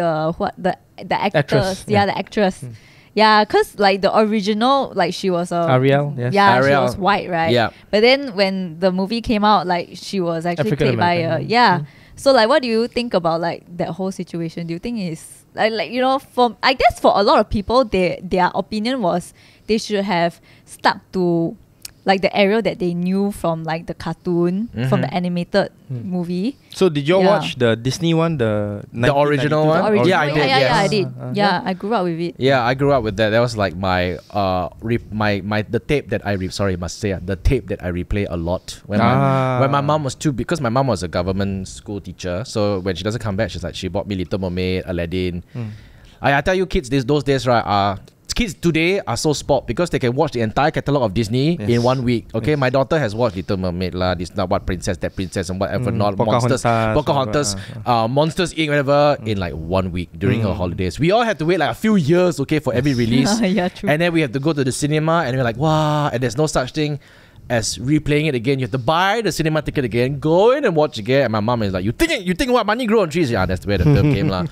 actress. Yeah, the actress. Yeah, because like the original, like she was Ariel. Yes. Yeah, Ariel. She was white, right? Yeah. But then when the movie came out, like she was actually played by a So like, what do you think about like that whole situation? Do you think is like you know, for I guess for a lot of people, their opinion was they should have stuck to like the Ariel that they knew from like the cartoon, from the animated movie. So did you all watch the Disney one, the original one? The original? Yeah, I did. Yeah, I did. Yeah, I grew up with it. Yeah, I grew up with that. That was like my the tape that I replay a lot when my mom was too, because my mom was a government school teacher. So when she doesn't come back, she's like, she bought me Little Mermaid, Aladdin. I tell you, kids those days, right, kids today are so spoiled because they can watch the entire catalogue of Disney in 1 week. Okay, my daughter has watched Little Mermaid lah, this not what princess, that princess, and whatever, not Pocahontas, Monsters Inc, whatever, in like 1 week during her holidays. We all had to wait like a few years, okay, for every release. And then we have to go to the cinema and we're like, wow, and there's no such thing as replaying it again. You have to buy the cinema ticket again, go in and watch again. And my mom is like, you think what, money grow on trees? Yeah, that's where the film came lah.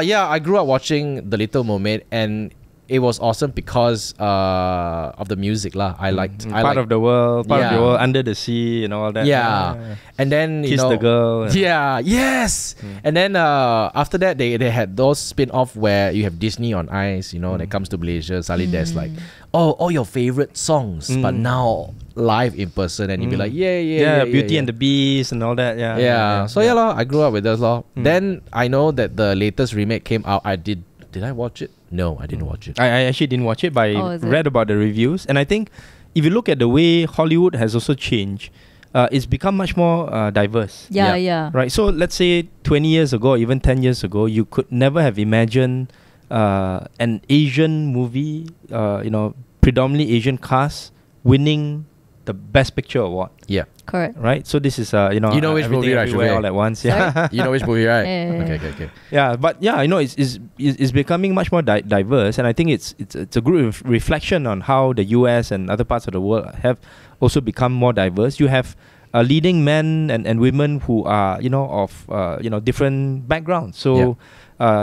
Yeah, I grew up watching The Little Mermaid, and it was awesome because of the music lah. I liked part of the world, under the sea, you know, all that. Yeah, and then you know, kiss the girl. Yeah, yes. And then after that, they had those spin-off where you have Disney on Ice. You know, when it comes to Malaysia, suddenly there's like, oh, all your favorite songs, but now live in person, and you'd be like, yeah, Beauty and the Beast and all that. Yeah. So yeah, I grew up with those law. Then I know that the latest remake came out. Did I watch it? No, I didn't watch it. I actually didn't watch it, but I read about the reviews. And I think if you look at the way Hollywood has also changed, it's become much more diverse. Yeah. Right. So let's say 20 years ago, even 10 years ago, you could never have imagined an Asian movie, you know, predominantly Asian cast winning the Best Picture award. Yeah. Correct. Right? So this is, you know which movie, right? All at once. Yeah. You know which movie, right? Okay. Yeah, but yeah, you know, it's becoming much more diverse, and I think it's a good reflection on how the US and other parts of the world have also become more diverse. You have leading men and women who are, you know, of, you know, different backgrounds. So,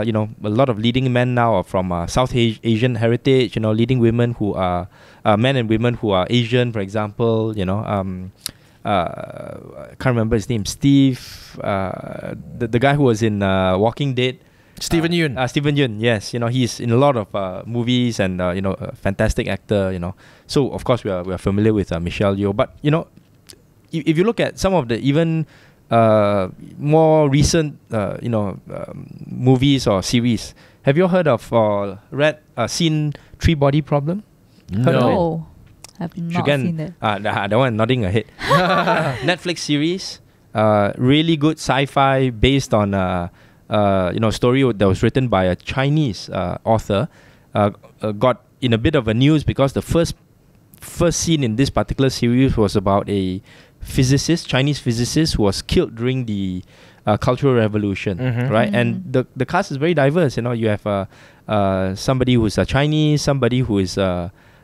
you know, a lot of leading men now are from South Asian heritage, you know, leading women who are, men and women who are Asian, for example, you know, I can't remember his name, Steve, the guy who was in Walking Dead. Steven Yeun. Steven Yeun, yes. You know, he's in a lot of movies and, you know, a fantastic actor, you know. So, of course, we are familiar with Michelle Yeoh. But, you know, if you look at some of the even more recent, you know, movies or series, have you heard of or seen Three Body Problem? No. I've not seen that. That one nodding her head. Netflix series, really good sci-fi based on you know, story that was written by a Chinese author. Got in a bit of a news because the first scene in this particular series was about a physicist, Chinese physicist, who was killed during the Cultural Revolution, right? And the cast is very diverse. You know, you have somebody who's Chinese, somebody who is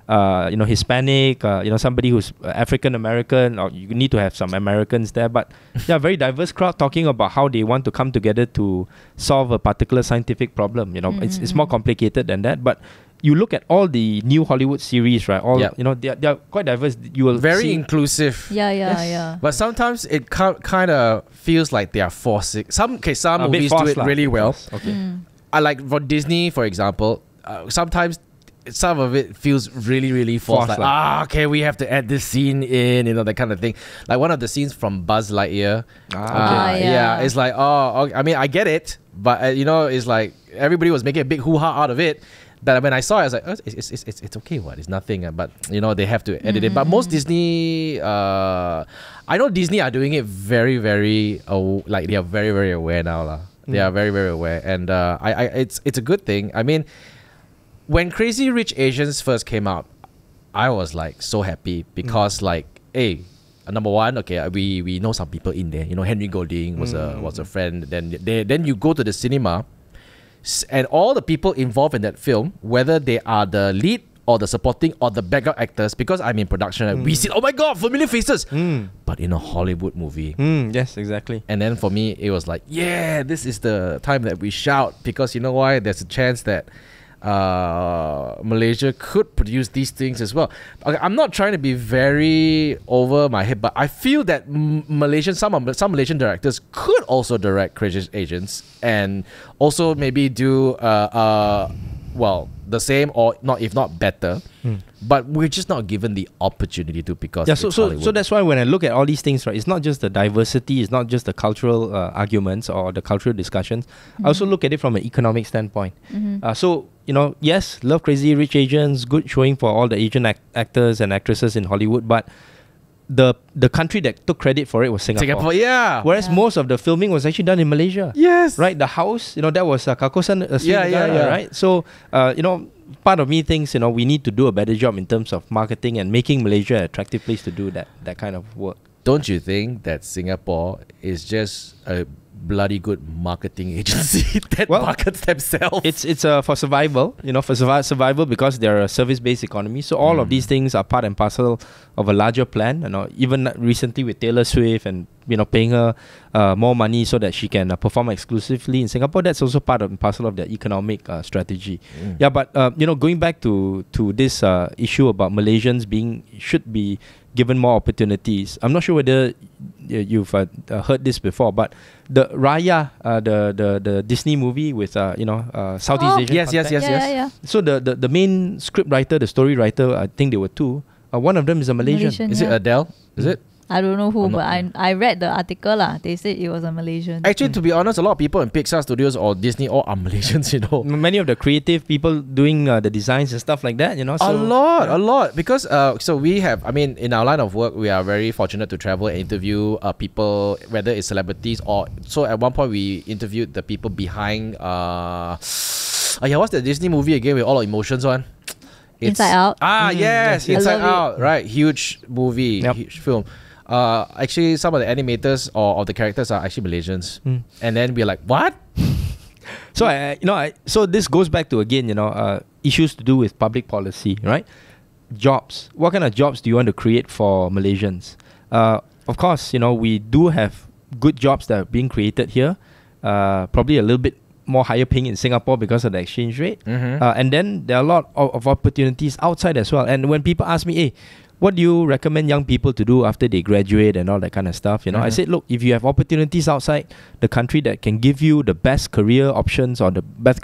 you know, Hispanic, you know, somebody who's African American, or you need to have some Americans there. But yeah, very diverse crowd talking about how they want to come together to solve a particular scientific problem. You know, it's more complicated than that. But you look at all the new Hollywood series, right? All you know, they're quite diverse. You will see inclusive. Yeah, yeah, yeah. But sometimes it kind of feels like they are forcing. Some movies do it really well. Okay. I like for Disney, for example. Sometimes. Some of it feels really, really forced. Like, okay, we have to add this scene in, you know, that kind of thing. Like one of the scenes from Buzz Lightyear. Yeah, it's like, okay. I mean, I get it, but you know, it's like everybody was making a big hoo-ha out of it. That when I saw it, I was like, oh, it's okay, what? It's nothing. But you know, they have to edit it. But most Disney, I know Disney are doing it very, very, like they are very, very aware now, lah. They are very, very aware, and it's a good thing. I mean. When Crazy Rich Asians first came out, I was like so happy because like, hey, number one, okay, we know some people in there. You know, Henry Golding was a friend. Then you go to the cinema, and all the people involved in that film, whether they are the lead or the supporting or the background actors, because I'm in production, we see, oh my god, familiar faces, but in a Hollywood movie. Yes, exactly. And then for me, it was like, yeah, this is the time that we shout because you know why? There's a chance that. Malaysia could produce these things as well. Okay, I'm not trying to be very over my head, but I feel that some Malaysian directors could also direct Crazy Agents and also maybe do well the same or not, if not better. But we're just not given the opportunity to because it's Hollywood. So that's why when I look at all these things, right, it's not just the diversity, it's not just the cultural arguments or the cultural discussions. I also look at it from an economic standpoint. So you know, yes, love Crazy Rich Asians, good showing for all the Asian actors and actresses in Hollywood, but the country that took credit for it was Singapore. Whereas most of the filming was actually done in Malaysia. Right, the house, you know, that was Kakosan. Right? So, you know, part of me thinks, you know, we need to do a better job in terms of marketing and making Malaysia an attractive place to do that kind of work. Don't you think that Singapore is just a bloody good marketing agency that markets themselves? It's for survival, you know, for survival because they're a service-based economy. So all of these things are part and parcel of a larger plan. You know, even recently with Taylor Swift and, you know, paying her more money so that she can perform exclusively in Singapore, that's also part and parcel of their economic strategy. Yeah, but, you know, going back to this issue about Malaysians should be given more opportunities. I'm not sure whether you've heard this before, but the Raya, the Disney movie with you know, Southeast Asian. Yes. So the main script writer, the story writer, I think there were two. One of them is a Malaysian. Is it Adele? Is it? I don't know who, but I read the article lah. They said it was a Malaysian. Actually, to be honest, a lot of people in Pixar Studios or Disney all are Malaysians, you know. Many of the creative people doing the designs and stuff like that, you know. So, a lot. Because so we have, I mean, in our line of work, we are very fortunate to travel and interview people, whether it's celebrities or... So at one point, we interviewed the people behind... what's the Disney movie again with all the emotions on? Inside Out. Yes, Inside Out. Right, huge movie, huge film. Actually, some of the animators or the characters are actually Malaysians, and then we're like, what? So so this goes back to, again, you know, issues to do with public policy, right? Jobs. What kind of jobs do you want to create for Malaysians? Of course, you know, we do have good jobs that are being created here. Probably a little bit more higher paying in Singapore because of the exchange rate. And then there are a lot of opportunities outside as well. And when people ask me, hey, what do you recommend young people to do after they graduate and all that kind of stuff? You know, I said, look, if you have opportunities outside the country that can give you the best career options or the best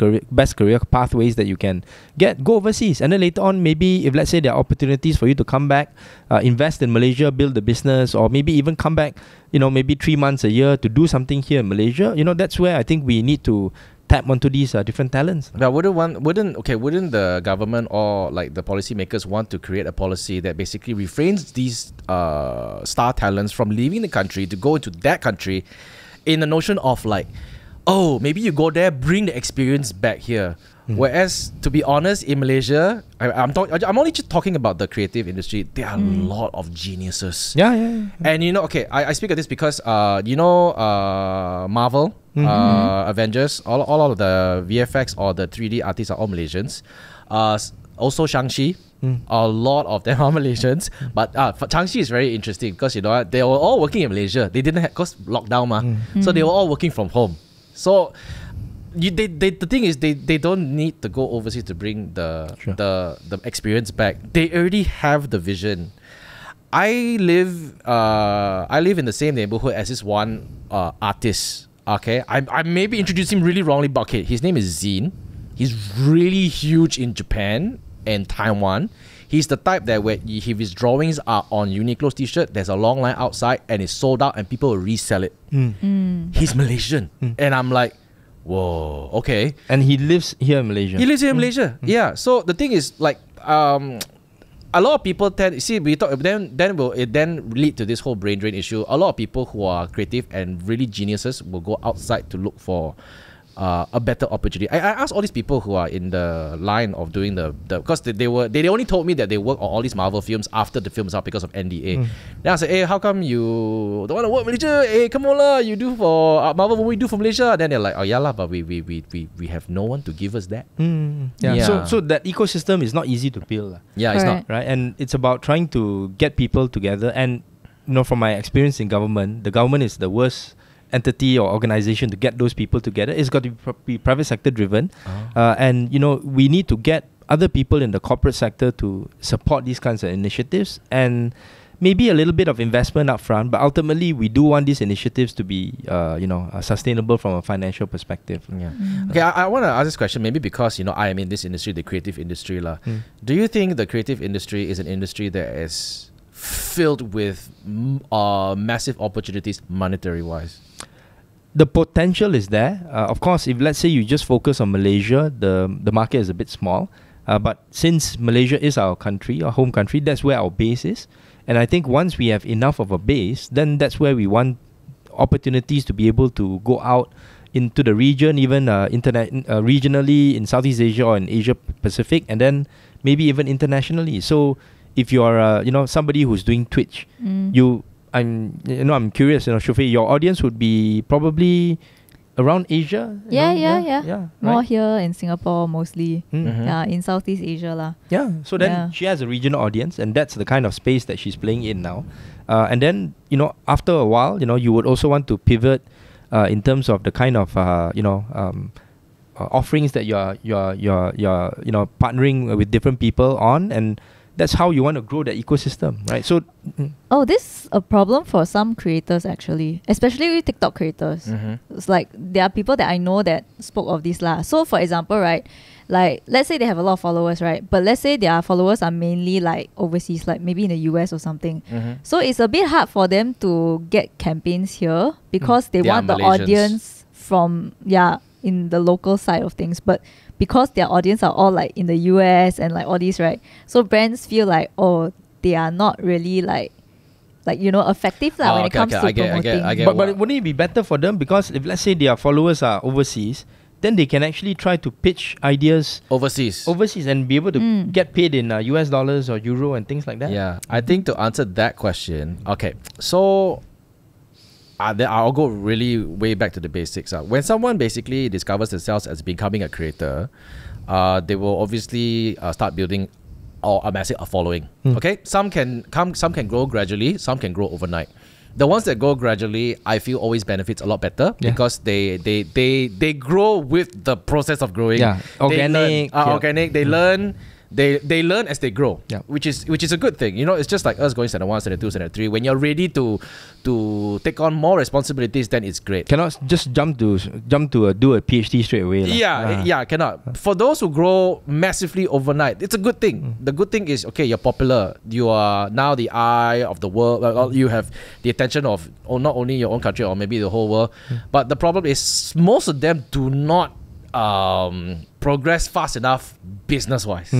career pathways that you can get, go overseas. And then later on, maybe if, let's say, there are opportunities for you to come back, invest in Malaysia, build the business, or maybe even come back, you know, maybe 3 months a year to do something here in Malaysia. You know, that's where I think we need to tap onto these different talents. But wouldn't the government or like the policymakers want to create a policy that basically refrains these star talents from leaving the country to go into that country, in the notion of like, oh, maybe you go there, bring the experience back here. Whereas, to be honest, in Malaysia, I'm only just talking about the creative industry. There are a lot of geniuses. And you know, okay, I speak of this because you know, Marvel, Avengers, all of the VFX or the 3D artists are all Malaysians. also Shang-Chi. A lot of them are Malaysians, but Shang-Chi is very interesting because, you know, they were all working in Malaysia. They didn't have, because lockdown ma, so they were all working from home. So the thing is, they don't need to go overseas to bring the experience back. They already have the vision. I live in the same neighborhood as this one artist. Okay, I maybe introduced him really wrongly, but okay, his name is Zine. He's really huge in Japan and Taiwan. He's the type that when his drawings are on Uniqlo's t-shirt, there's a long line outside and it's sold out and people will resell it. He's Malaysian. And I'm like, whoa, okay. And he lives here in Malaysia. He lives here in Malaysia. Yeah. So the thing is, like, a lot of people tend, see, we talk, it then lead to this whole brain drain issue. A lot of people who are creative and really geniuses will go outside to look for a better opportunity. I asked all these people who are in the line of doing the because they only told me that they work on all these Marvel films after the film's out because of NDA. Then I said, hey, how come you don't want to work Malaysia? Hey, come on lah, you do for Marvel movie, do for Malaysia. Then they're like, oh yeah lah, but we have no one to give us that. Yeah. So that ecosystem is not easy to build. Yeah, it's not, right? And it's about trying to get people together. And you know, from my experience in government, the government is the worst entity or organization to get those people together. It's got to be private sector driven. And you know, we need to get other people in the corporate sector to support these kinds of initiatives, and maybe a little bit of investment up front, but ultimately we do want these initiatives to be you know, sustainable from a financial perspective. Okay, I want to ask this question, maybe because, you know, I am in this industry, the creative industry lah. Do you think the creative industry is an industry that is filled with massive opportunities monetary wise? The potential is there. Of course, if let's say you just focus on Malaysia, the market is a bit small. But since Malaysia is our country, our home country, that's where our base is. And I think once we have enough of a base, then that's where we want opportunities to be able to go out into the region, even regionally in Southeast Asia or in Asia Pacific, and then maybe even internationally. So if you're you know, somebody who's doing Twitch, I'm curious, you know, Shu Faye, your audience would be probably around Asia. More right? Here in Singapore mostly. In Southeast Asia lah. So then she has a regional audience, and that's the kind of space that she's playing in now. And then, you know, after a while, you know, you would also want to pivot in terms of the kind of you know, offerings that you're you know, partnering with different people on, and that's how you want to grow that ecosystem, right? So, this is a problem for some creators actually, especially TikTok creators. It's like there are people that I know that spoke of this lah. So for example, right, like let's say they have a lot of followers, right? But let's say their followers are mainly like overseas, like maybe in the US or something. So it's a bit hard for them to get campaigns here because they want the audience from in the local side of things, but because their audience are all like in the US and like all these, right? So brands feel like, oh, they are not really like you know, effective like when it comes to promoting. But wouldn't it be better for them? Because if let's say their followers are overseas, then they can actually try to pitch ideas overseas and be able to get paid in US dollars or euro and things like that. Yeah, I think to answer that question, okay, so I'll go really way back to the basics. When someone basically discovers themselves as becoming a creator, they will obviously start building or amassing a following. Okay, some can grow gradually, some can grow overnight. The ones that grow gradually, I feel always benefits a lot better because they grow with the process of growing. Organic. They learn. They learn as they grow, which is a good thing. You know, it's just like us going standard 1, standard 2, standard 3. When you're ready to take on more responsibilities, then it's great. Cannot just jump to do a PhD straight away. Like. Cannot. For those who grow massively overnight, it's a good thing. The good thing is, okay, you're popular. You are now the eye of the world. You have the attention of not only your own country or maybe the whole world. But the problem is most of them do not progress fast enough business-wise.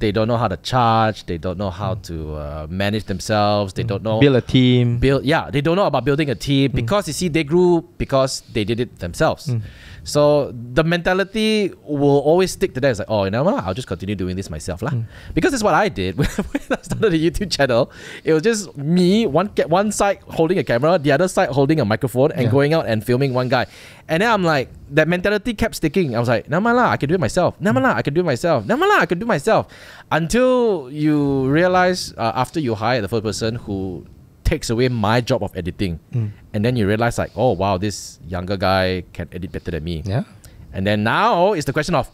They don't know how to charge. They don't know how to manage themselves. They don't know build a team. They don't know about building a team because you see, they grew because they did it themselves. So the mentality will always stick to that. It's like, oh, you know what? I'll just continue doing this myself lah. Because that's what I did when I started the YouTube channel. It was just me, one side holding a camera, the other side holding a microphone, and going out and filming one guy. And then I'm like, that mentality kept sticking. I was like, Namala, I can do it myself. Namala, I can do it myself. Namala, I can do it myself. Until you realize after you hire the first person who takes away my job of editing. And then you realize like, oh wow, this younger guy can edit better than me. Yeah. And then now it's the question of,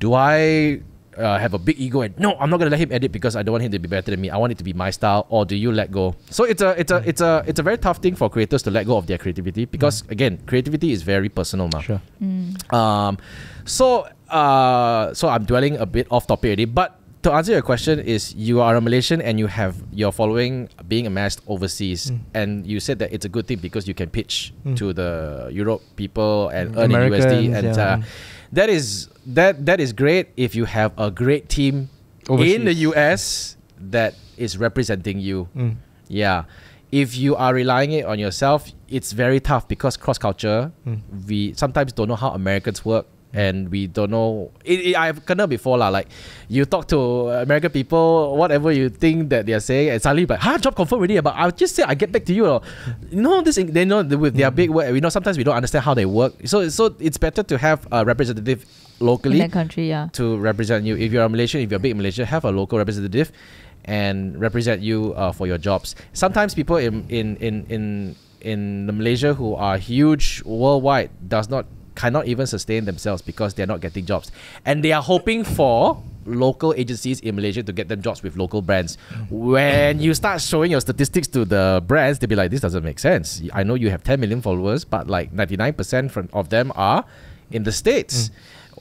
do I have a big ego and no, I'm not gonna let him edit because I don't want him to be better than me. I want it to be my style. Or do you let go? So it's a very tough thing for creators to let go of their creativity because again, creativity is very personal, ma. Sure. So I'm dwelling a bit off topic already, but to answer your question is you are a Malaysian and you have your following being amassed overseas and you said that it's a good thing because you can pitch to the Europe people and earn USD and that is great if you have a great team overseas. In the US that is representing you. Yeah. If you are relying it on yourself, it's very tough because cross-culture, we sometimes don't know how Americans work. And we don't know. I've heard before lah. Like you talk to American people, whatever you think that they are saying, and suddenly like, "Ha, job confirmed already." But I'll just say, "I get back to you." You know this. They know with their big work. We know sometimes we don't understand how they work. So it's better to have a representative locally in that country, to represent you. If you're a Malaysian, if you're big in Malaysia, have a local representative and represent you for your jobs. Sometimes people in Malaysia who are huge worldwide cannot even sustain themselves because they're not getting jobs. And they are hoping for local agencies in Malaysia to get them jobs with local brands. When you start showing your statistics to the brands, they'll be like, this doesn't make sense. I know you have 10 million followers, but like 99% of them are in the States.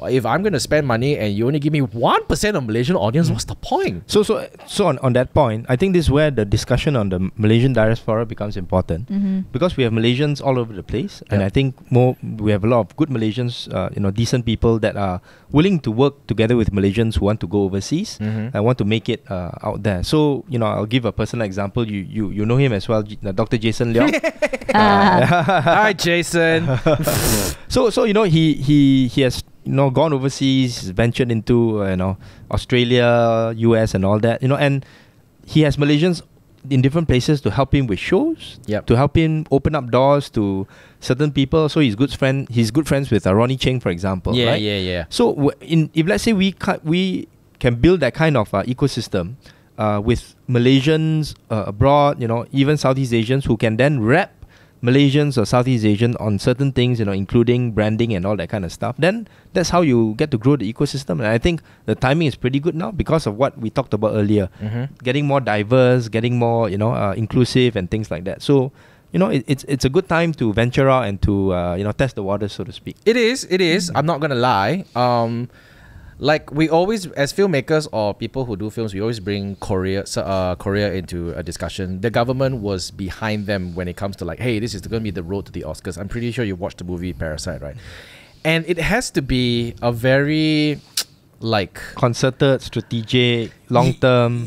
If I'm going to spend money and you only give me 1% of Malaysian audience, what's the point? So on that point, I think this is where the discussion on the Malaysian diaspora becomes important because we have Malaysians all over the place, and I think we have a lot of good Malaysians, decent people that are willing to work together with Malaysians who want to go overseas and want to make it out there. So I'll give a personal example. You know him as well, Dr. Jason Leong. Hi, Jason. So he has. Gone overseas, ventured into Australia, US, and all that. And he has Malaysians in different places to help him with shows, to help him open up doors to certain people. So he's good friends with Ronnie Cheng, for example. Yeah, right? Yeah. So if let's say we can build that kind of ecosystem with Malaysians abroad, even Southeast Asians who can then rep Malaysians or Southeast Asian on certain things, including branding and all that kind of stuff, then that's how you get to grow the ecosystem. And I think the timing is pretty good now because of what we talked about earlier, getting more diverse, getting more, inclusive and things like that. So, it's a good time to venture out and to, test the waters, so to speak. It is. I'm not going to lie. Like we always, as filmmakers or people who do films, we always bring Korea into a discussion. The government was behind them when it comes to like, hey, this is going to be the road to the Oscars. I'm pretty sure you watched the movie Parasite, right? And it has to be a very like concerted, strategic, long term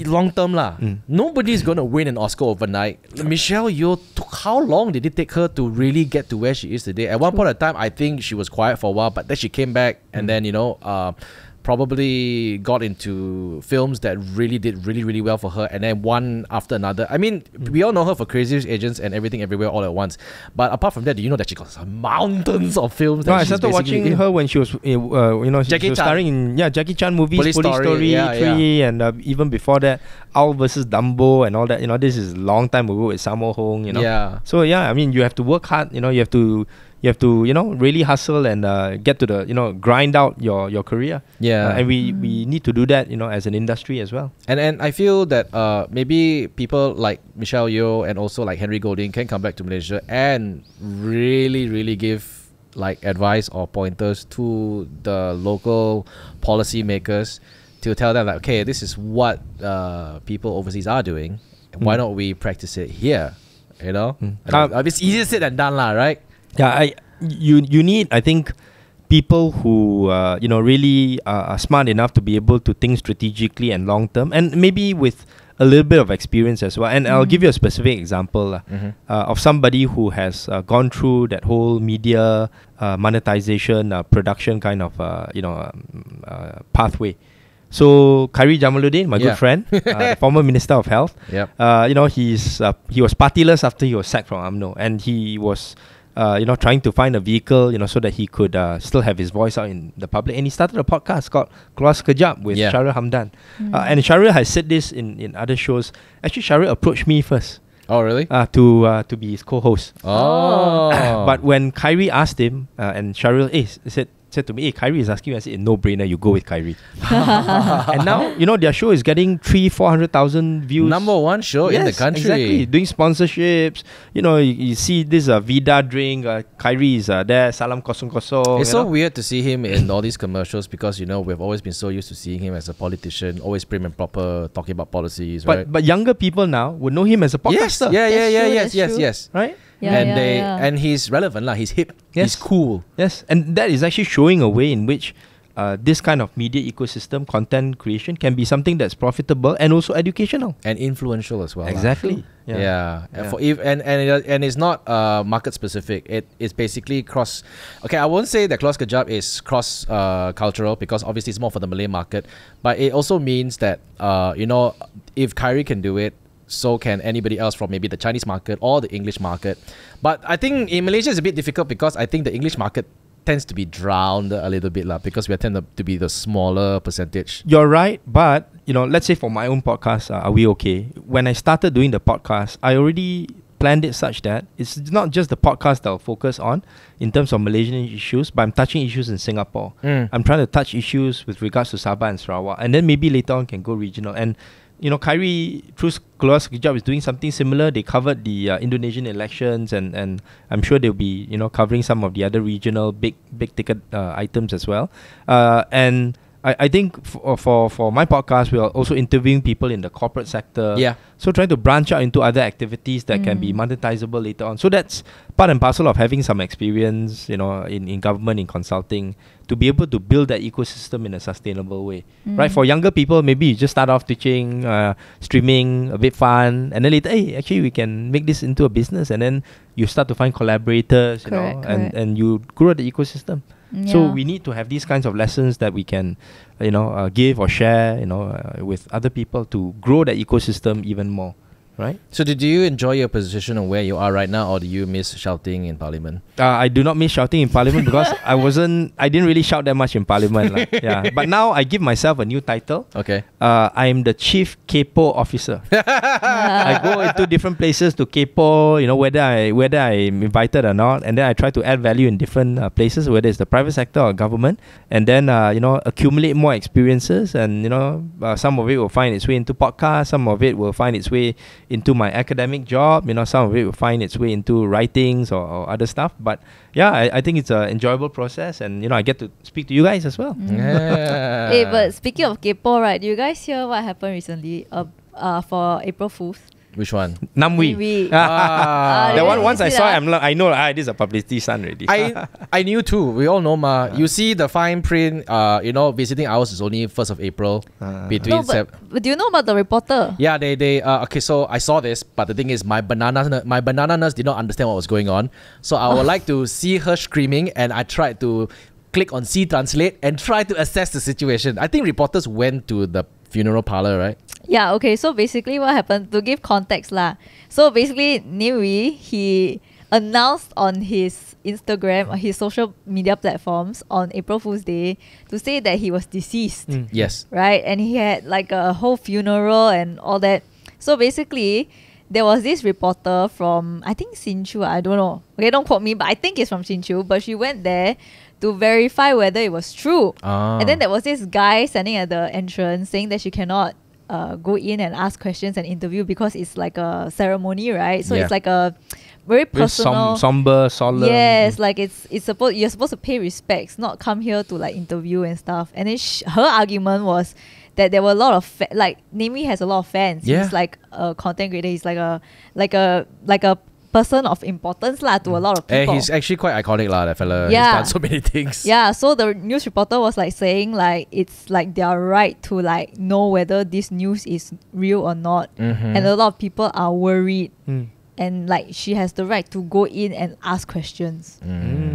lah. Nobody's going to win an Oscar overnight. Michelle Yeoh, how long did it take her to really get to where she is today? At one point of time, I think she was quiet for a while, but then she came back and then probably got into films that really did really well for her, and then one after another. I mean, we all know her for Crazy Rich Asians and Everything Everywhere All at Once. But apart from that, do you know that she got some mountains of films? That I started watching her when she was, she was starring in Jackie Chan movies, Police Story 3, and even before that, Owl vs Dumbo and all that. This is a long time ago with Sammo Hung. So I mean, you have to work hard. You have to really hustle and get to the, grind out your career. Yeah. And we need to do that, as an industry as well. And I feel that maybe people like Michelle Yeoh and also like Henry Golding can come back to Malaysia and really give like advice or pointers to the local policymakers to tell them like, okay, this is what people overseas are doing. Why don't we practice it here? It's easier said than done, right? Yeah, you need, I think, people who really are smart enough to be able to think strategically and long term, and maybe with a little bit of experience as well. And I'll give you a specific example of somebody who has gone through that whole media monetization production kind of pathway. So Khairi Jamaluddin, my good friend, the former Minister of Health, he was partyless after he was sacked from UMNO, and he was trying to find a vehicle, so that he could still have his voice out in the public. And he started a podcast called Keluar Sekejap with Syahril Hamdan. And Syahril has said this in other shows. Actually, Syahril approached me first. Oh, really? To be his co-host. Oh. But when Khairi asked him, and Syahril said to me, hey, Khairi is asking you. I said, no-brainer, you go with Khairi. And now, their show is getting 300,000-400,000 views. Number 1 show in the country. Exactly. Doing sponsorships. You see this Vida drink. Khairi is there. Salam Kosong Kosong. It's so weird to see him in all these commercials because, we've always been so used to seeing him as a politician, always prim and proper, talking about policies, right? But younger people now would know him as a podcaster. Yes. Right? And he's relevant, like, he's hip, he's cool. Yes, and that is actually showing a way in which this kind of media ecosystem, content creation, can be something that's profitable and also educational. And influential as well. Exactly. Yeah. And it's not market specific. It's basically cross. Okay, I won't say that Keluar Sekejap is cross cultural because obviously it's more for the Malay market. But it also means that, if Khairi can do it, so can anybody else from maybe the Chinese market or the English market. But I think in Malaysia it's a bit difficult because I think the English market tends to be drowned a little bit because we tend to be the smaller percentage. You're right, but let's say for my own podcast, Are We Okay? When I started doing the podcast, I already planned it such that it's not just the podcast that I'll focus on in terms of Malaysian issues, but I'm touching issues in Singapore. I'm trying to touch issues with regards to Sabah and Sarawak, and then maybe later on can go regional. And Khairi, through Keluar Sekejap, is doing something similar. They covered the Indonesian elections, and I'm sure they'll be covering some of the other regional big ticket items as well. And I think for my podcast, we are also interviewing people in the corporate sector. Yeah. So trying to branch out into other activities that can be monetizable later on. So that's part and parcel of having some experience, in government, in consulting, to be able to build that ecosystem in a sustainable way. Right? For younger people, maybe you just start off teaching, streaming, a bit fun, and then later, hey, actually we can make this into a business, and then you start to find collaborators, and you grow the ecosystem. Yeah. So we need to have these kinds of lessons that we can, give or share, with other people to grow that ecosystem even more, right? So do you enjoy your position on where you are right now, or do you miss shouting in Parliament? I do not miss shouting in Parliament because I didn't really shout that much in Parliament. Yeah. But now I give myself a new title. Okay. I'm the Chief Kepo Officer. I go into different places to Kepo, whether I'm invited or not. And then I try to add value in different places, whether it's the private sector or government. And then, accumulate more experiences. And, some of it will find its way into podcasts. Some of it will find its way into my academic job, some of it will find its way into writings or other stuff. But yeah, I think it's an enjoyable process, and I get to speak to you guys as well. Yeah. Hey, but speaking of Kepo, right? Do you guys hear what happened recently for April Fools? Which one? Namwi. That one, once I saw it, I know this is a publicity stunt already. I knew too. We all know, ma. You see the fine print, visiting hours is only 1st of April. But do you know about the reporter? Yeah, okay, so I saw this, but the thing is my banana nurse did not understand what was going on. So I would like to see her screaming, and I tried to click on C Translate and try to assess the situation. I think reporters went to the funeral parlor, right? Yeah, okay. So basically what happened, to give context lah. So basically, Niwi, he announced on his Instagram, or his social media platforms on April Fool's Day, to say that he was deceased. Yes. Right? And he had like a whole funeral and all that. So basically, there was this reporter from, I think, Hsinchu, I don't know. Okay, don't quote me, but I think it's from Hsinchu. But she went there to verify whether it was true. And then there was this guy standing at the entrance saying that she cannot go in and ask questions and interview because it's like a ceremony, right? So it's like a very personal, somber, solemn. Yes, like you're supposed to pay respects, not come here to like interview and stuff. And then her argument was that there were a lot of Nimi has a lot of fans. Yeah. He's like a content creator. He's like a person of importance lah to a lot of people. And he's actually quite iconic lah, that fella. Yeah. He's done so many things. Yeah, so the news reporter was like saying like it's like their right to like know whether this news is real or not. And a lot of people are worried. And like she has the right to go in and ask questions.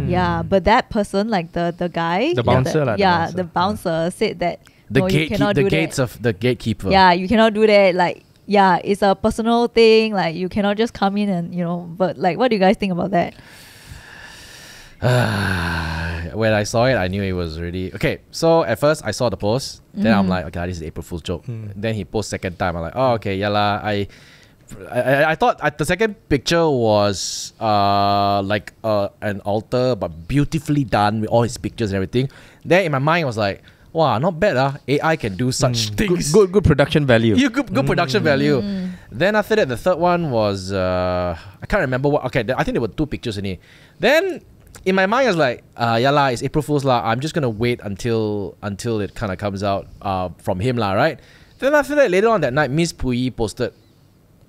Yeah, but that person, like the guy, the bouncer, the bouncer said that the gatekeeper. Yeah, you cannot do that. Like, yeah, it's a personal thing. Like, you cannot just come in and, but like, what do you guys think about that? When I saw it, I knew it was really... Okay, so at first, I saw the post. Then I'm like, okay, this is April Fool's joke. Then he posts second time. I'm like, oh, okay, yeah lah. I thought the second picture was like an altar, but beautifully done with all his pictures and everything. Then in my mind, I was like, wow, not bad. AI can do such things. Good production value. Yeah, good production value. Then after that, the third one was... I can't remember what... Okay, I think there were two pictures in it. Then... in my mind, I was like, yeah la, it's April Fool's la. I'm just gonna wait until it kind of comes out from him la, right? Then after that, later on that night, Miss Pui posted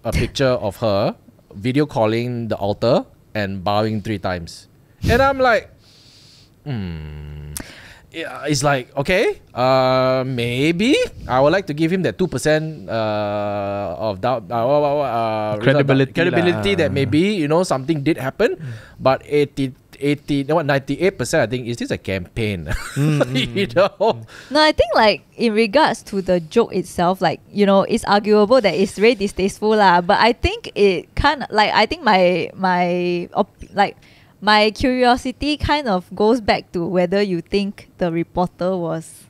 a picture of her video calling the altar and bowing 3 times, and I'm like, it's like, okay, maybe I would like to give him that 2% of doubt, credibility that maybe, you know, something did happen, but it did. 98%, I think, is this a campaign? You know? No, I think like in regards to the joke itself, like, you know, it's arguable that it's very distasteful lah. But I think it kind of, like, I think my curiosity kind of goes back to whether you think the reporter was,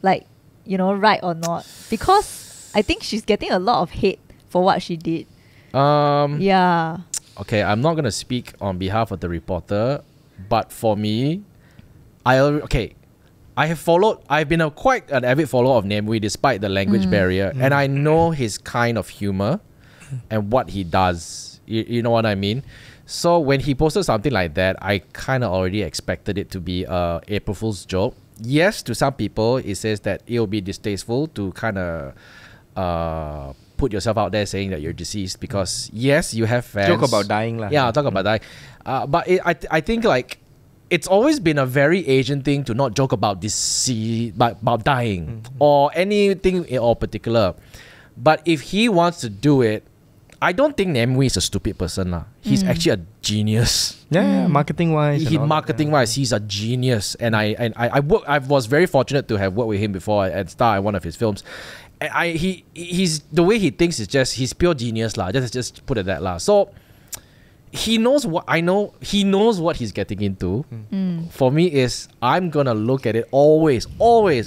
like, you know, right or not, because I think she's getting a lot of hate for what she did. Yeah. Okay, I'm not gonna speak on behalf of the reporter, but for me, I have followed. I've been quite an avid follower of Namewee despite the language barrier, and I know his kind of humor and what he does. You know what I mean? So when he posted something like that, I kind of already expected it to be a April Fool's joke. Yes, to some people, it says that it will be distasteful to kind of. Put yourself out there saying that you're deceased, because yes, you have fans. Joke about dying lah. Yeah, talk about dying. But I think like it's always been a very Asian thing to not joke about about dying or anything in all particular. But if he wants to do it, I don't think Namewee is a stupid person lah. He's actually a genius. Yeah, marketing wise. He's a genius, and I was very fortunate to have worked with him before and star in one of his films. He's the way he thinks is just, he's pure genius lah. Just put it that lah. So he knows what I know. He knows what he's getting into. For me is, I'm gonna look at it always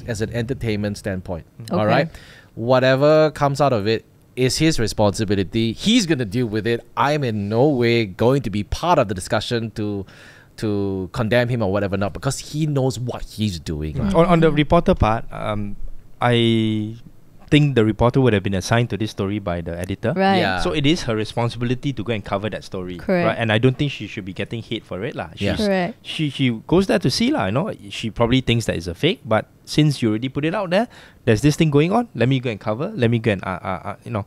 as an entertainment standpoint. All right, whatever comes out of it is his responsibility. He's gonna deal with it. I'm in no way going to be part of the discussion to condemn him or whatever not, because he knows what he's doing. On the reporter part, I think the reporter would have been assigned to this story by the editor. Right. Yeah. So it is her responsibility to go and cover that story. Correct. Right? And I don't think she should be getting hate for it lah. Yeah. Correct. She goes there to see lah, you know. She probably thinks that it's a fake, but since you already put it out there, there's this thing going on. Let me go and cover. Let me go and you know,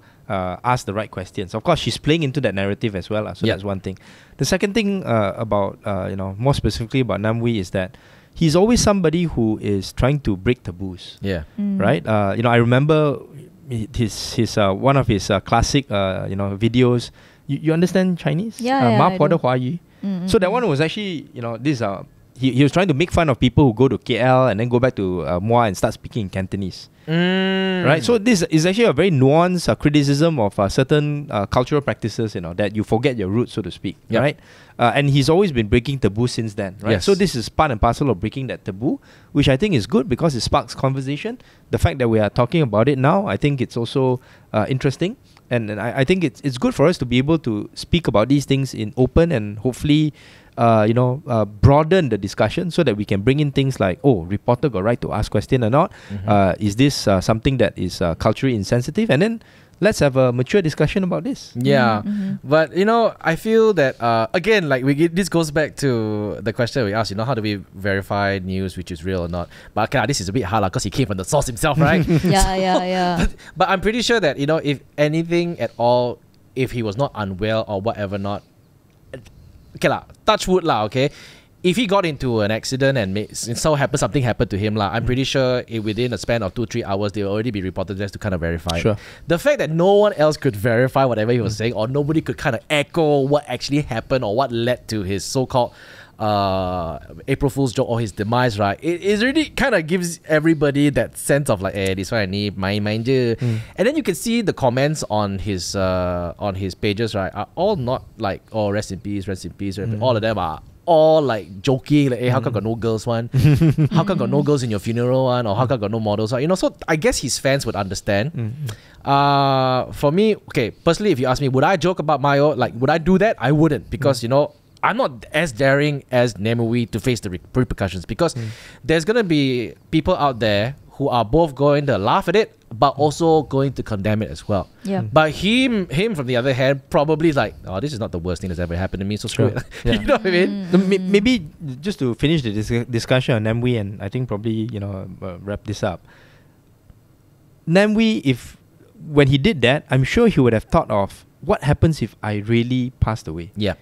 ask the right questions. Of course, she's playing into that narrative as well lah. So that's one thing. The second thing about you know, more specifically about Namewee is that he's always somebody who is trying to break taboos. Yeah. Right? You know, I remember one of his classic, you know, videos. You understand Chinese? Yeah, Ma Po de Hua Yu. So that one was actually, you know, this, he was trying to make fun of people who go to KL and then go back to Muar and start speaking in Cantonese. Right? So this is actually a very nuanced criticism of certain cultural practices, you know, that you forget your roots, so to speak. Yep. Right? And he's always been breaking taboo since then, right? Yes. So this is part and parcel of breaking that taboo, which I think is good because it sparks conversation. The fact that we are talking about it now, I think it's also interesting. And I think it's good for us to be able to speak about these things in open and hopefully, you know, broaden the discussion so that we can bring in things like, oh, reporter got right to ask question or not? Is this something that is culturally insensitive? And then let's have a mature discussion about this. Yeah. But, you know, I feel that, again, like this goes back to the question we asked, you know, how do we verify news which is real or not? But okay, this is a bit hard because he came from the source himself, right? But I'm pretty sure that, you know, if anything at all, if he was not unwell or whatever not, okay lah, touch wood lah, okay? If he got into an accident and something happened to him lah, I'm pretty sure within a span of 2-3 hours they will already be reported just to kind of verify it. The fact that no one else could verify whatever he was saying, or nobody could kind of echo what actually happened or what led to his so-called April Fool's joke or his demise, right? It really kind of gives everybody that sense of like, eh, this one I need my mind. And then you can see the comments on his pages, right? Are all not like, oh, rest in peace, rest in peace. All of them are all like jokey, like, hey, how come got no girls one? How come got no girls in your funeral one? Or how come got no models one? You know, so I guess his fans would understand. For me, okay, personally, if you ask me, would I joke about Mayo? Like, would I do that? I wouldn't, because, you know, I'm not as daring as Nemui to face the repercussions, because there's going to be people out there who are both going to laugh at it, but also going to condemn it as well. Yeah. But him from the other hand, probably like, oh, this is not the worst thing that's ever happened to me, so screw it. Yeah. You know what I mean? Maybe just to finish the discussion on Namwi, and I think probably, you know, wrap this up. Namwi, if when he did that, I'm sure he would have thought of what happens if I really passed away. Yeah.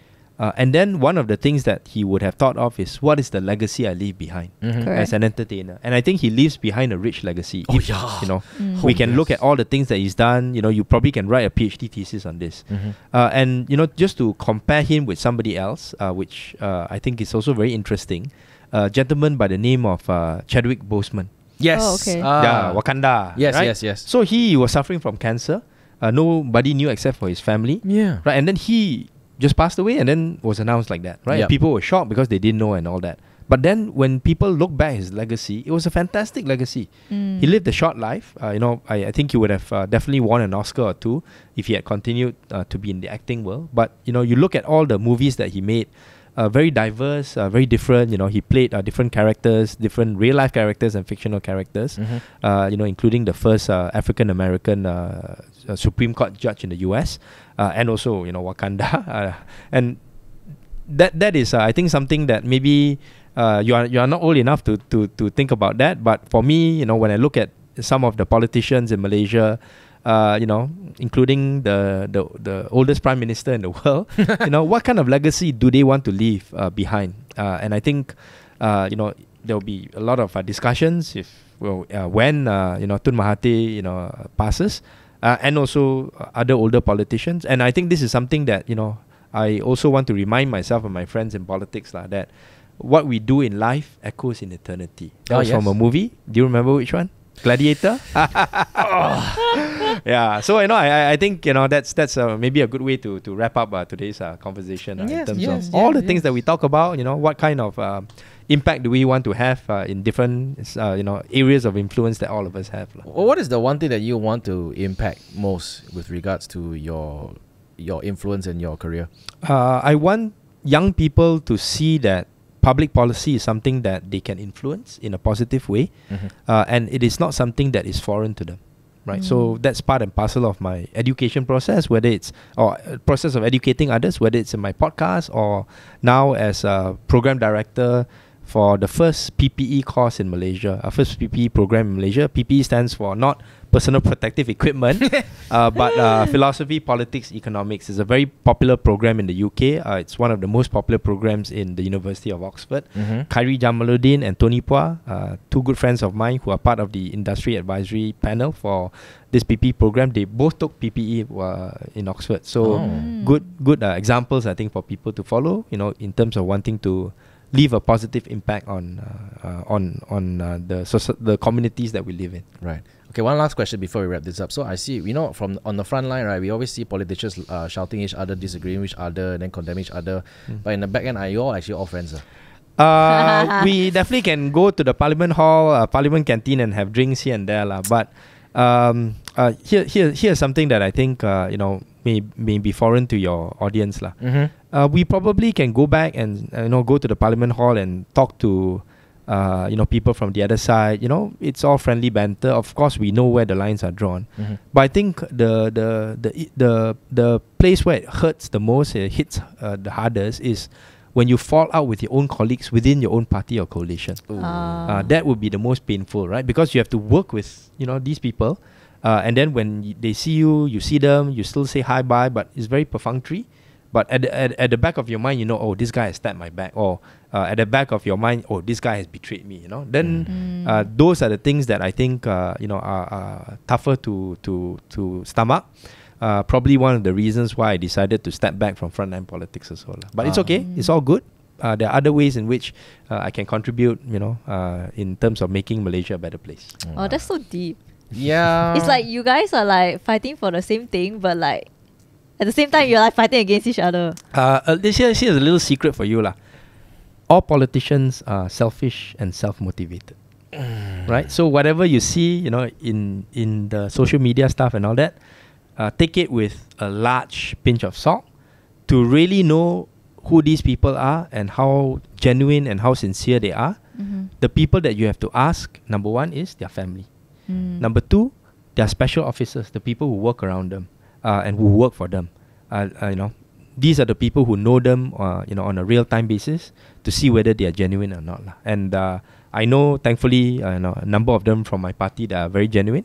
And then one of the things that he would have thought of is, what is the legacy I leave behind as an entertainer? And I think he leaves behind a rich legacy. Oh, if, you know, we can look at all the things that he's done. You know, you probably can write a PhD thesis on this. And, you know, just to compare him with somebody else, which I think is also very interesting, a gentleman by the name of Chadwick Boseman. Yes. Oh, okay. Yeah, Wakanda. Yes, right? yes. So he was suffering from cancer. Nobody knew except for his family. Yeah. Right. And then he just passed away and then was announced like that, right? Yep. People were shocked because they didn't know and all that. But then when people look back at his legacy, it was a fantastic legacy. He lived a short life. You know, I think he would have definitely won an Oscar or two if he had continued to be in the acting world. But, you know, you look at all the movies that he made, very diverse, very different. You know, he played different characters, different real-life characters and fictional characters, you know, including the first African-American Supreme Court judge in the US, and also, you know, Wakanda, and that is I think something that maybe you are not old enough to think about that, but for me, you know, when I look at some of the politicians in Malaysia, you know, including the oldest prime minister in the world, you know, what kind of legacy do they want to leave behind? And I think you know, there will be a lot of discussions if when you know, Tun Mahathir, you know, passes. And also other older politicians. And I think this is something that, you know, I also want to remind myself and my friends in politics that what we do in life echoes in eternity. That was from a movie. Do you remember which one? Gladiator? Yeah. So, you know, I think, you know, that's maybe a good way to wrap up today's conversation in terms of all the things that we talk about, you know, what kind of impact do we want to have in different you know, areas of influence that all of us have. Well, what is the one thing that you want to impact most with regards to your influence and your career? I want young people to see that public policy is something that they can influence in a positive way, and it is not something that is foreign to them. Right, so that's part and parcel of my education process, whether it's process of educating others, whether it's in my podcast or now as a program director for the first PPE course in Malaysia, our first PPE program in Malaysia. PPE stands for not personal protective equipment, but philosophy, politics, economics. It's a very popular program in the UK. It's one of the most popular programs in the University of Oxford. Khairi Jamaluddin and Tony Pua, two good friends of mine who are part of the industry advisory panel for this PPE program, they both took PPE in Oxford. So good examples, I think, for people to follow, you know, in terms of wanting to leave a positive impact on the communities that we live in. Right. Okay, one last question before we wrap this up. So I see, you know, from on the front line, right, we always see politicians shouting each other, disagreeing with each other, and then condemning each other. But in the back end, are you all actually all friends? We definitely can go to the Parliament Hall, Parliament Canteen, and have drinks here and there. But here's something that I think, you know, may be foreign to your audience. We probably can go back and, you know, go to the Parliament Hall and talk to you know, people from the other side. You know, it's all friendly banter. Of course, we know where the lines are drawn. But I think the place where it hurts the most, it hits the hardest, is when you fall out with your own colleagues within your own party or coalition. That would be the most painful, right? Because you have to work with, you know, these people. And then when they see you, you see them, you still say hi, bye, but it's very perfunctory. But at the back of your mind, you know, oh, this guy has stabbed my back. Or at the back of your mind, oh, this guy has betrayed me, you know. Then those are the things that I think, you know, are tougher to stomach. Probably one of the reasons why I decided to step back from frontline politics as well. But it's okay. It's all good. There are other ways in which I can contribute, you know, in terms of making Malaysia a better place. Oh, that's so deep. Yeah. It's like you guys are like fighting for the same thing, but like at the same time you're like fighting against each other. This here's a little secret for you lah. all politicians are selfish and self-motivated, right? So whatever you see, you know, in the social media stuff and all that, take it with a large pinch of salt to really know who these people are and how genuine and how sincere they are. Mm-hmm. The people that you have to ask, number one, is their family. Mm. Number two, their special officers, the people who work around them and who work for them. You know, these are the people who know them, you know, on a real-time basis to see whether they are genuine or not. And I know, thankfully, you know, a number of them from my party that are very genuine.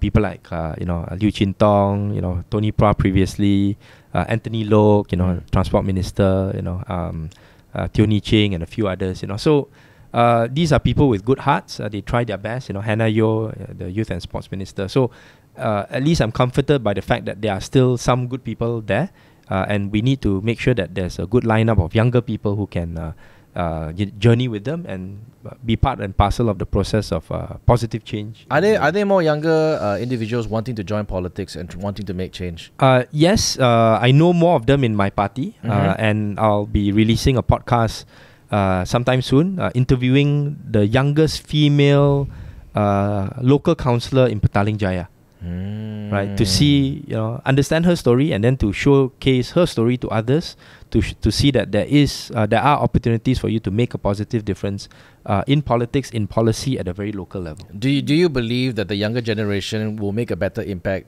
People like, you know, Liu Chintong, you know, Tony Pua previously, Anthony Lok, you know, Transport Minister, you know, Teo Ni Ching and a few others, you know. So these are people with good hearts. They try their best, you know, Hannah Yeoh, the Youth and Sports Minister. So at least I'm comforted by the fact that there are still some good people there. And we need to make sure that there's a good lineup of younger people who can journey with them and be part and parcel of the process of positive change. Are there more younger individuals wanting to join politics and wanting to make change? Yes, I know more of them in my party, and I'll be releasing a podcast sometime soon, interviewing the youngest female local councillor in Petaling Jaya. Right, to see, you know, understand her story and then to showcase her story to others, to see that there are opportunities for you to make a positive difference in politics, in policy at a very local level. Do you believe that the younger generation will make a better impact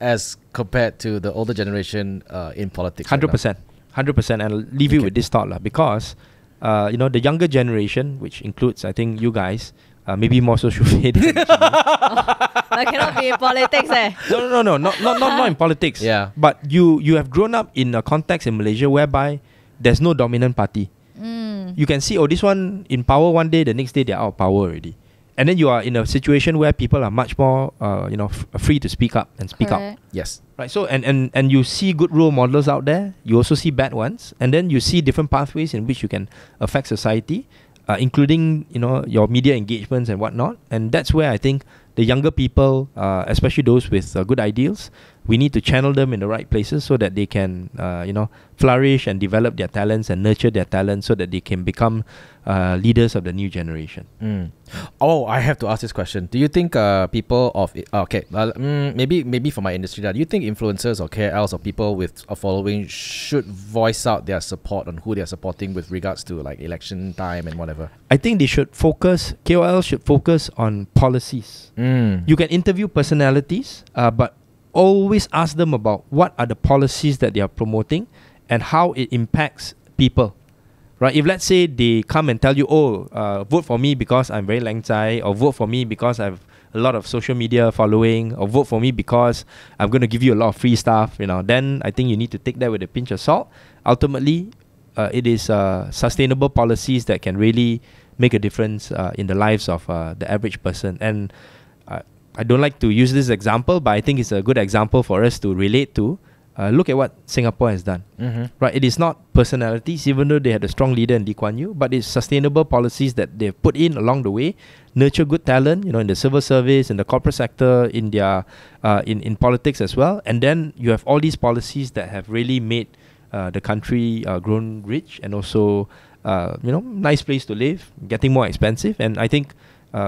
as compared to the older generation in politics? 100%, 100%, and I'll leave you with this thought, because you know, the younger generation, which includes, I think, you guys. Maybe more so Shu Faye. I cannot be in politics, eh? No, not in politics. Yeah. But you have grown up in a context in Malaysia whereby there's no dominant party. Mm. You can see, oh, this one in power one day, the next day they're out of power already. And then you are in a situation where people are much more, you know, free to speak up and speak out. Yes. Right. So and you see good role models out there. You also see bad ones, and then you see different pathways in which you can affect society. Including, you know, your media engagements and whatnot. And that's where I think the younger people, especially those with good ideals, we need to channel them in the right places so that they can, you know, flourish and develop their talents and nurture their talents so that they can become leaders of the new generation. Mm. Oh, I have to ask this question. Do you think people of... Okay, maybe for my industry, do you think influencers or KLs or people with a following should voice out their support on who they're supporting with regards to like election time and whatever? I think they should focus... KOLs should focus on policies. Mm. You can interview personalities, but always ask them about what are the policies that they are promoting and how it impacts people. Right? If let's say they come and tell you, oh, vote for me because I'm very lang chai, or vote for me because I have a lot of social media following, or vote for me because I'm going to give you a lot of free stuff, you know, then I think you need to take that with a pinch of salt. Ultimately, it is sustainable policies that can really make a difference in the lives of the average person. And I don't like to use this example, but I think it's a good example for us to relate to. Look at what Singapore has done. Right? It is not personalities, even though they had a strong leader in Lee Kuan Yew, but it's sustainable policies that they've put in along the way, nurture good talent, you know, in the civil service, in the corporate sector, in their in politics as well. And then you have all these policies that have really made the country grown rich and also, you know, nice place to live, getting more expensive. And I think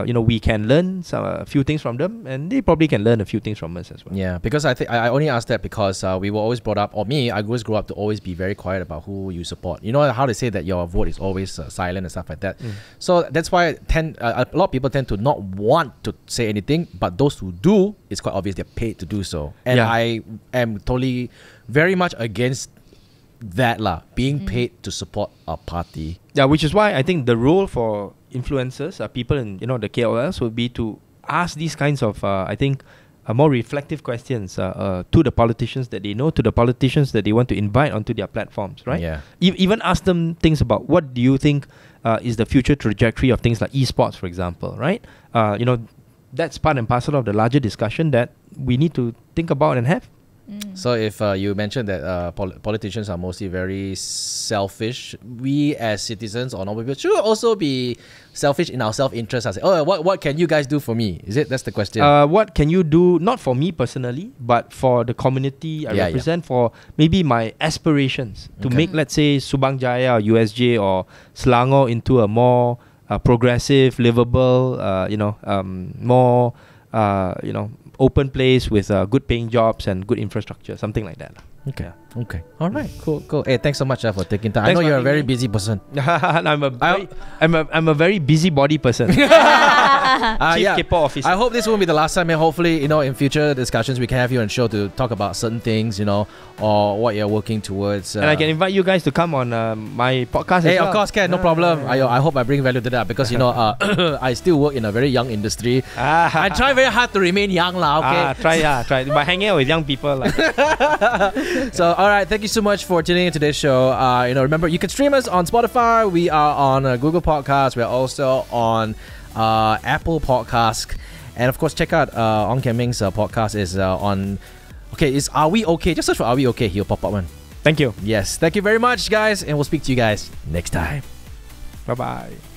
you know, we can learn a few things from them, and they probably can learn a few things from us as well. Yeah, because I think I only asked that because we were always brought up, or me, I always grew up to always be very quiet about who you support. You know how they say that your vote is always silent and stuff like that. Mm. So that's why a lot of people tend to not want to say anything, but those who do, it's quite obvious they're paid to do so. And I am totally very much against that being paid to support a party. Yeah, which is why I think the role for influencers, people in, you know, the KOLs would be to ask these kinds of, I think, more reflective questions to the politicians that they know, to the politicians that they want to invite onto their platforms, right? Yeah. Even ask them things about what do you think is the future trajectory of things like esports, for example, right? You know, that's part and parcel of the larger discussion that we need to think about and have. So if you mentioned that politicians are mostly very selfish, we as citizens or normal people should also be selfish in our self-interest. I say, oh, what can you guys do for me? Is it? That's the question. What can you do, not for me personally, but for the community I represent, for maybe my aspirations to make, let's say, Subang Jaya or USJ or Selangor into a more progressive, livable, more, open place with good paying jobs and good infrastructure, something like that. Okay. Yeah. Okay. All right. Cool. Cool. Hey, thanks so much for taking time. Thanks, I know you're a very busy person. I'm a very busybody person. Chief Kepo officer. I hope this won't be the last time. And hopefully, you know, in future discussions, we can have you on show to talk about certain things, you know, or what you're working towards. And I can invite you guys to come on my podcast. Hey, of course, Ken. No problem. I hope I bring value to that because, you know, I still work in a very young industry. I try very hard to remain young, lah. Okay. Try. But hanging out with young people, like. So, all right. Thank you so much for tuning in to today's show. Remember, you can stream us on Spotify. We are on Google Podcasts. We're also on Apple Podcasts. And, of course, check out Ong Kian Ming's podcast is on... Okay, it's Are We Okay? Just search for Are We Okay. He'll pop up one. Thank you. Yes. Thank you very much, guys. And we'll speak to you guys next time. Bye-bye.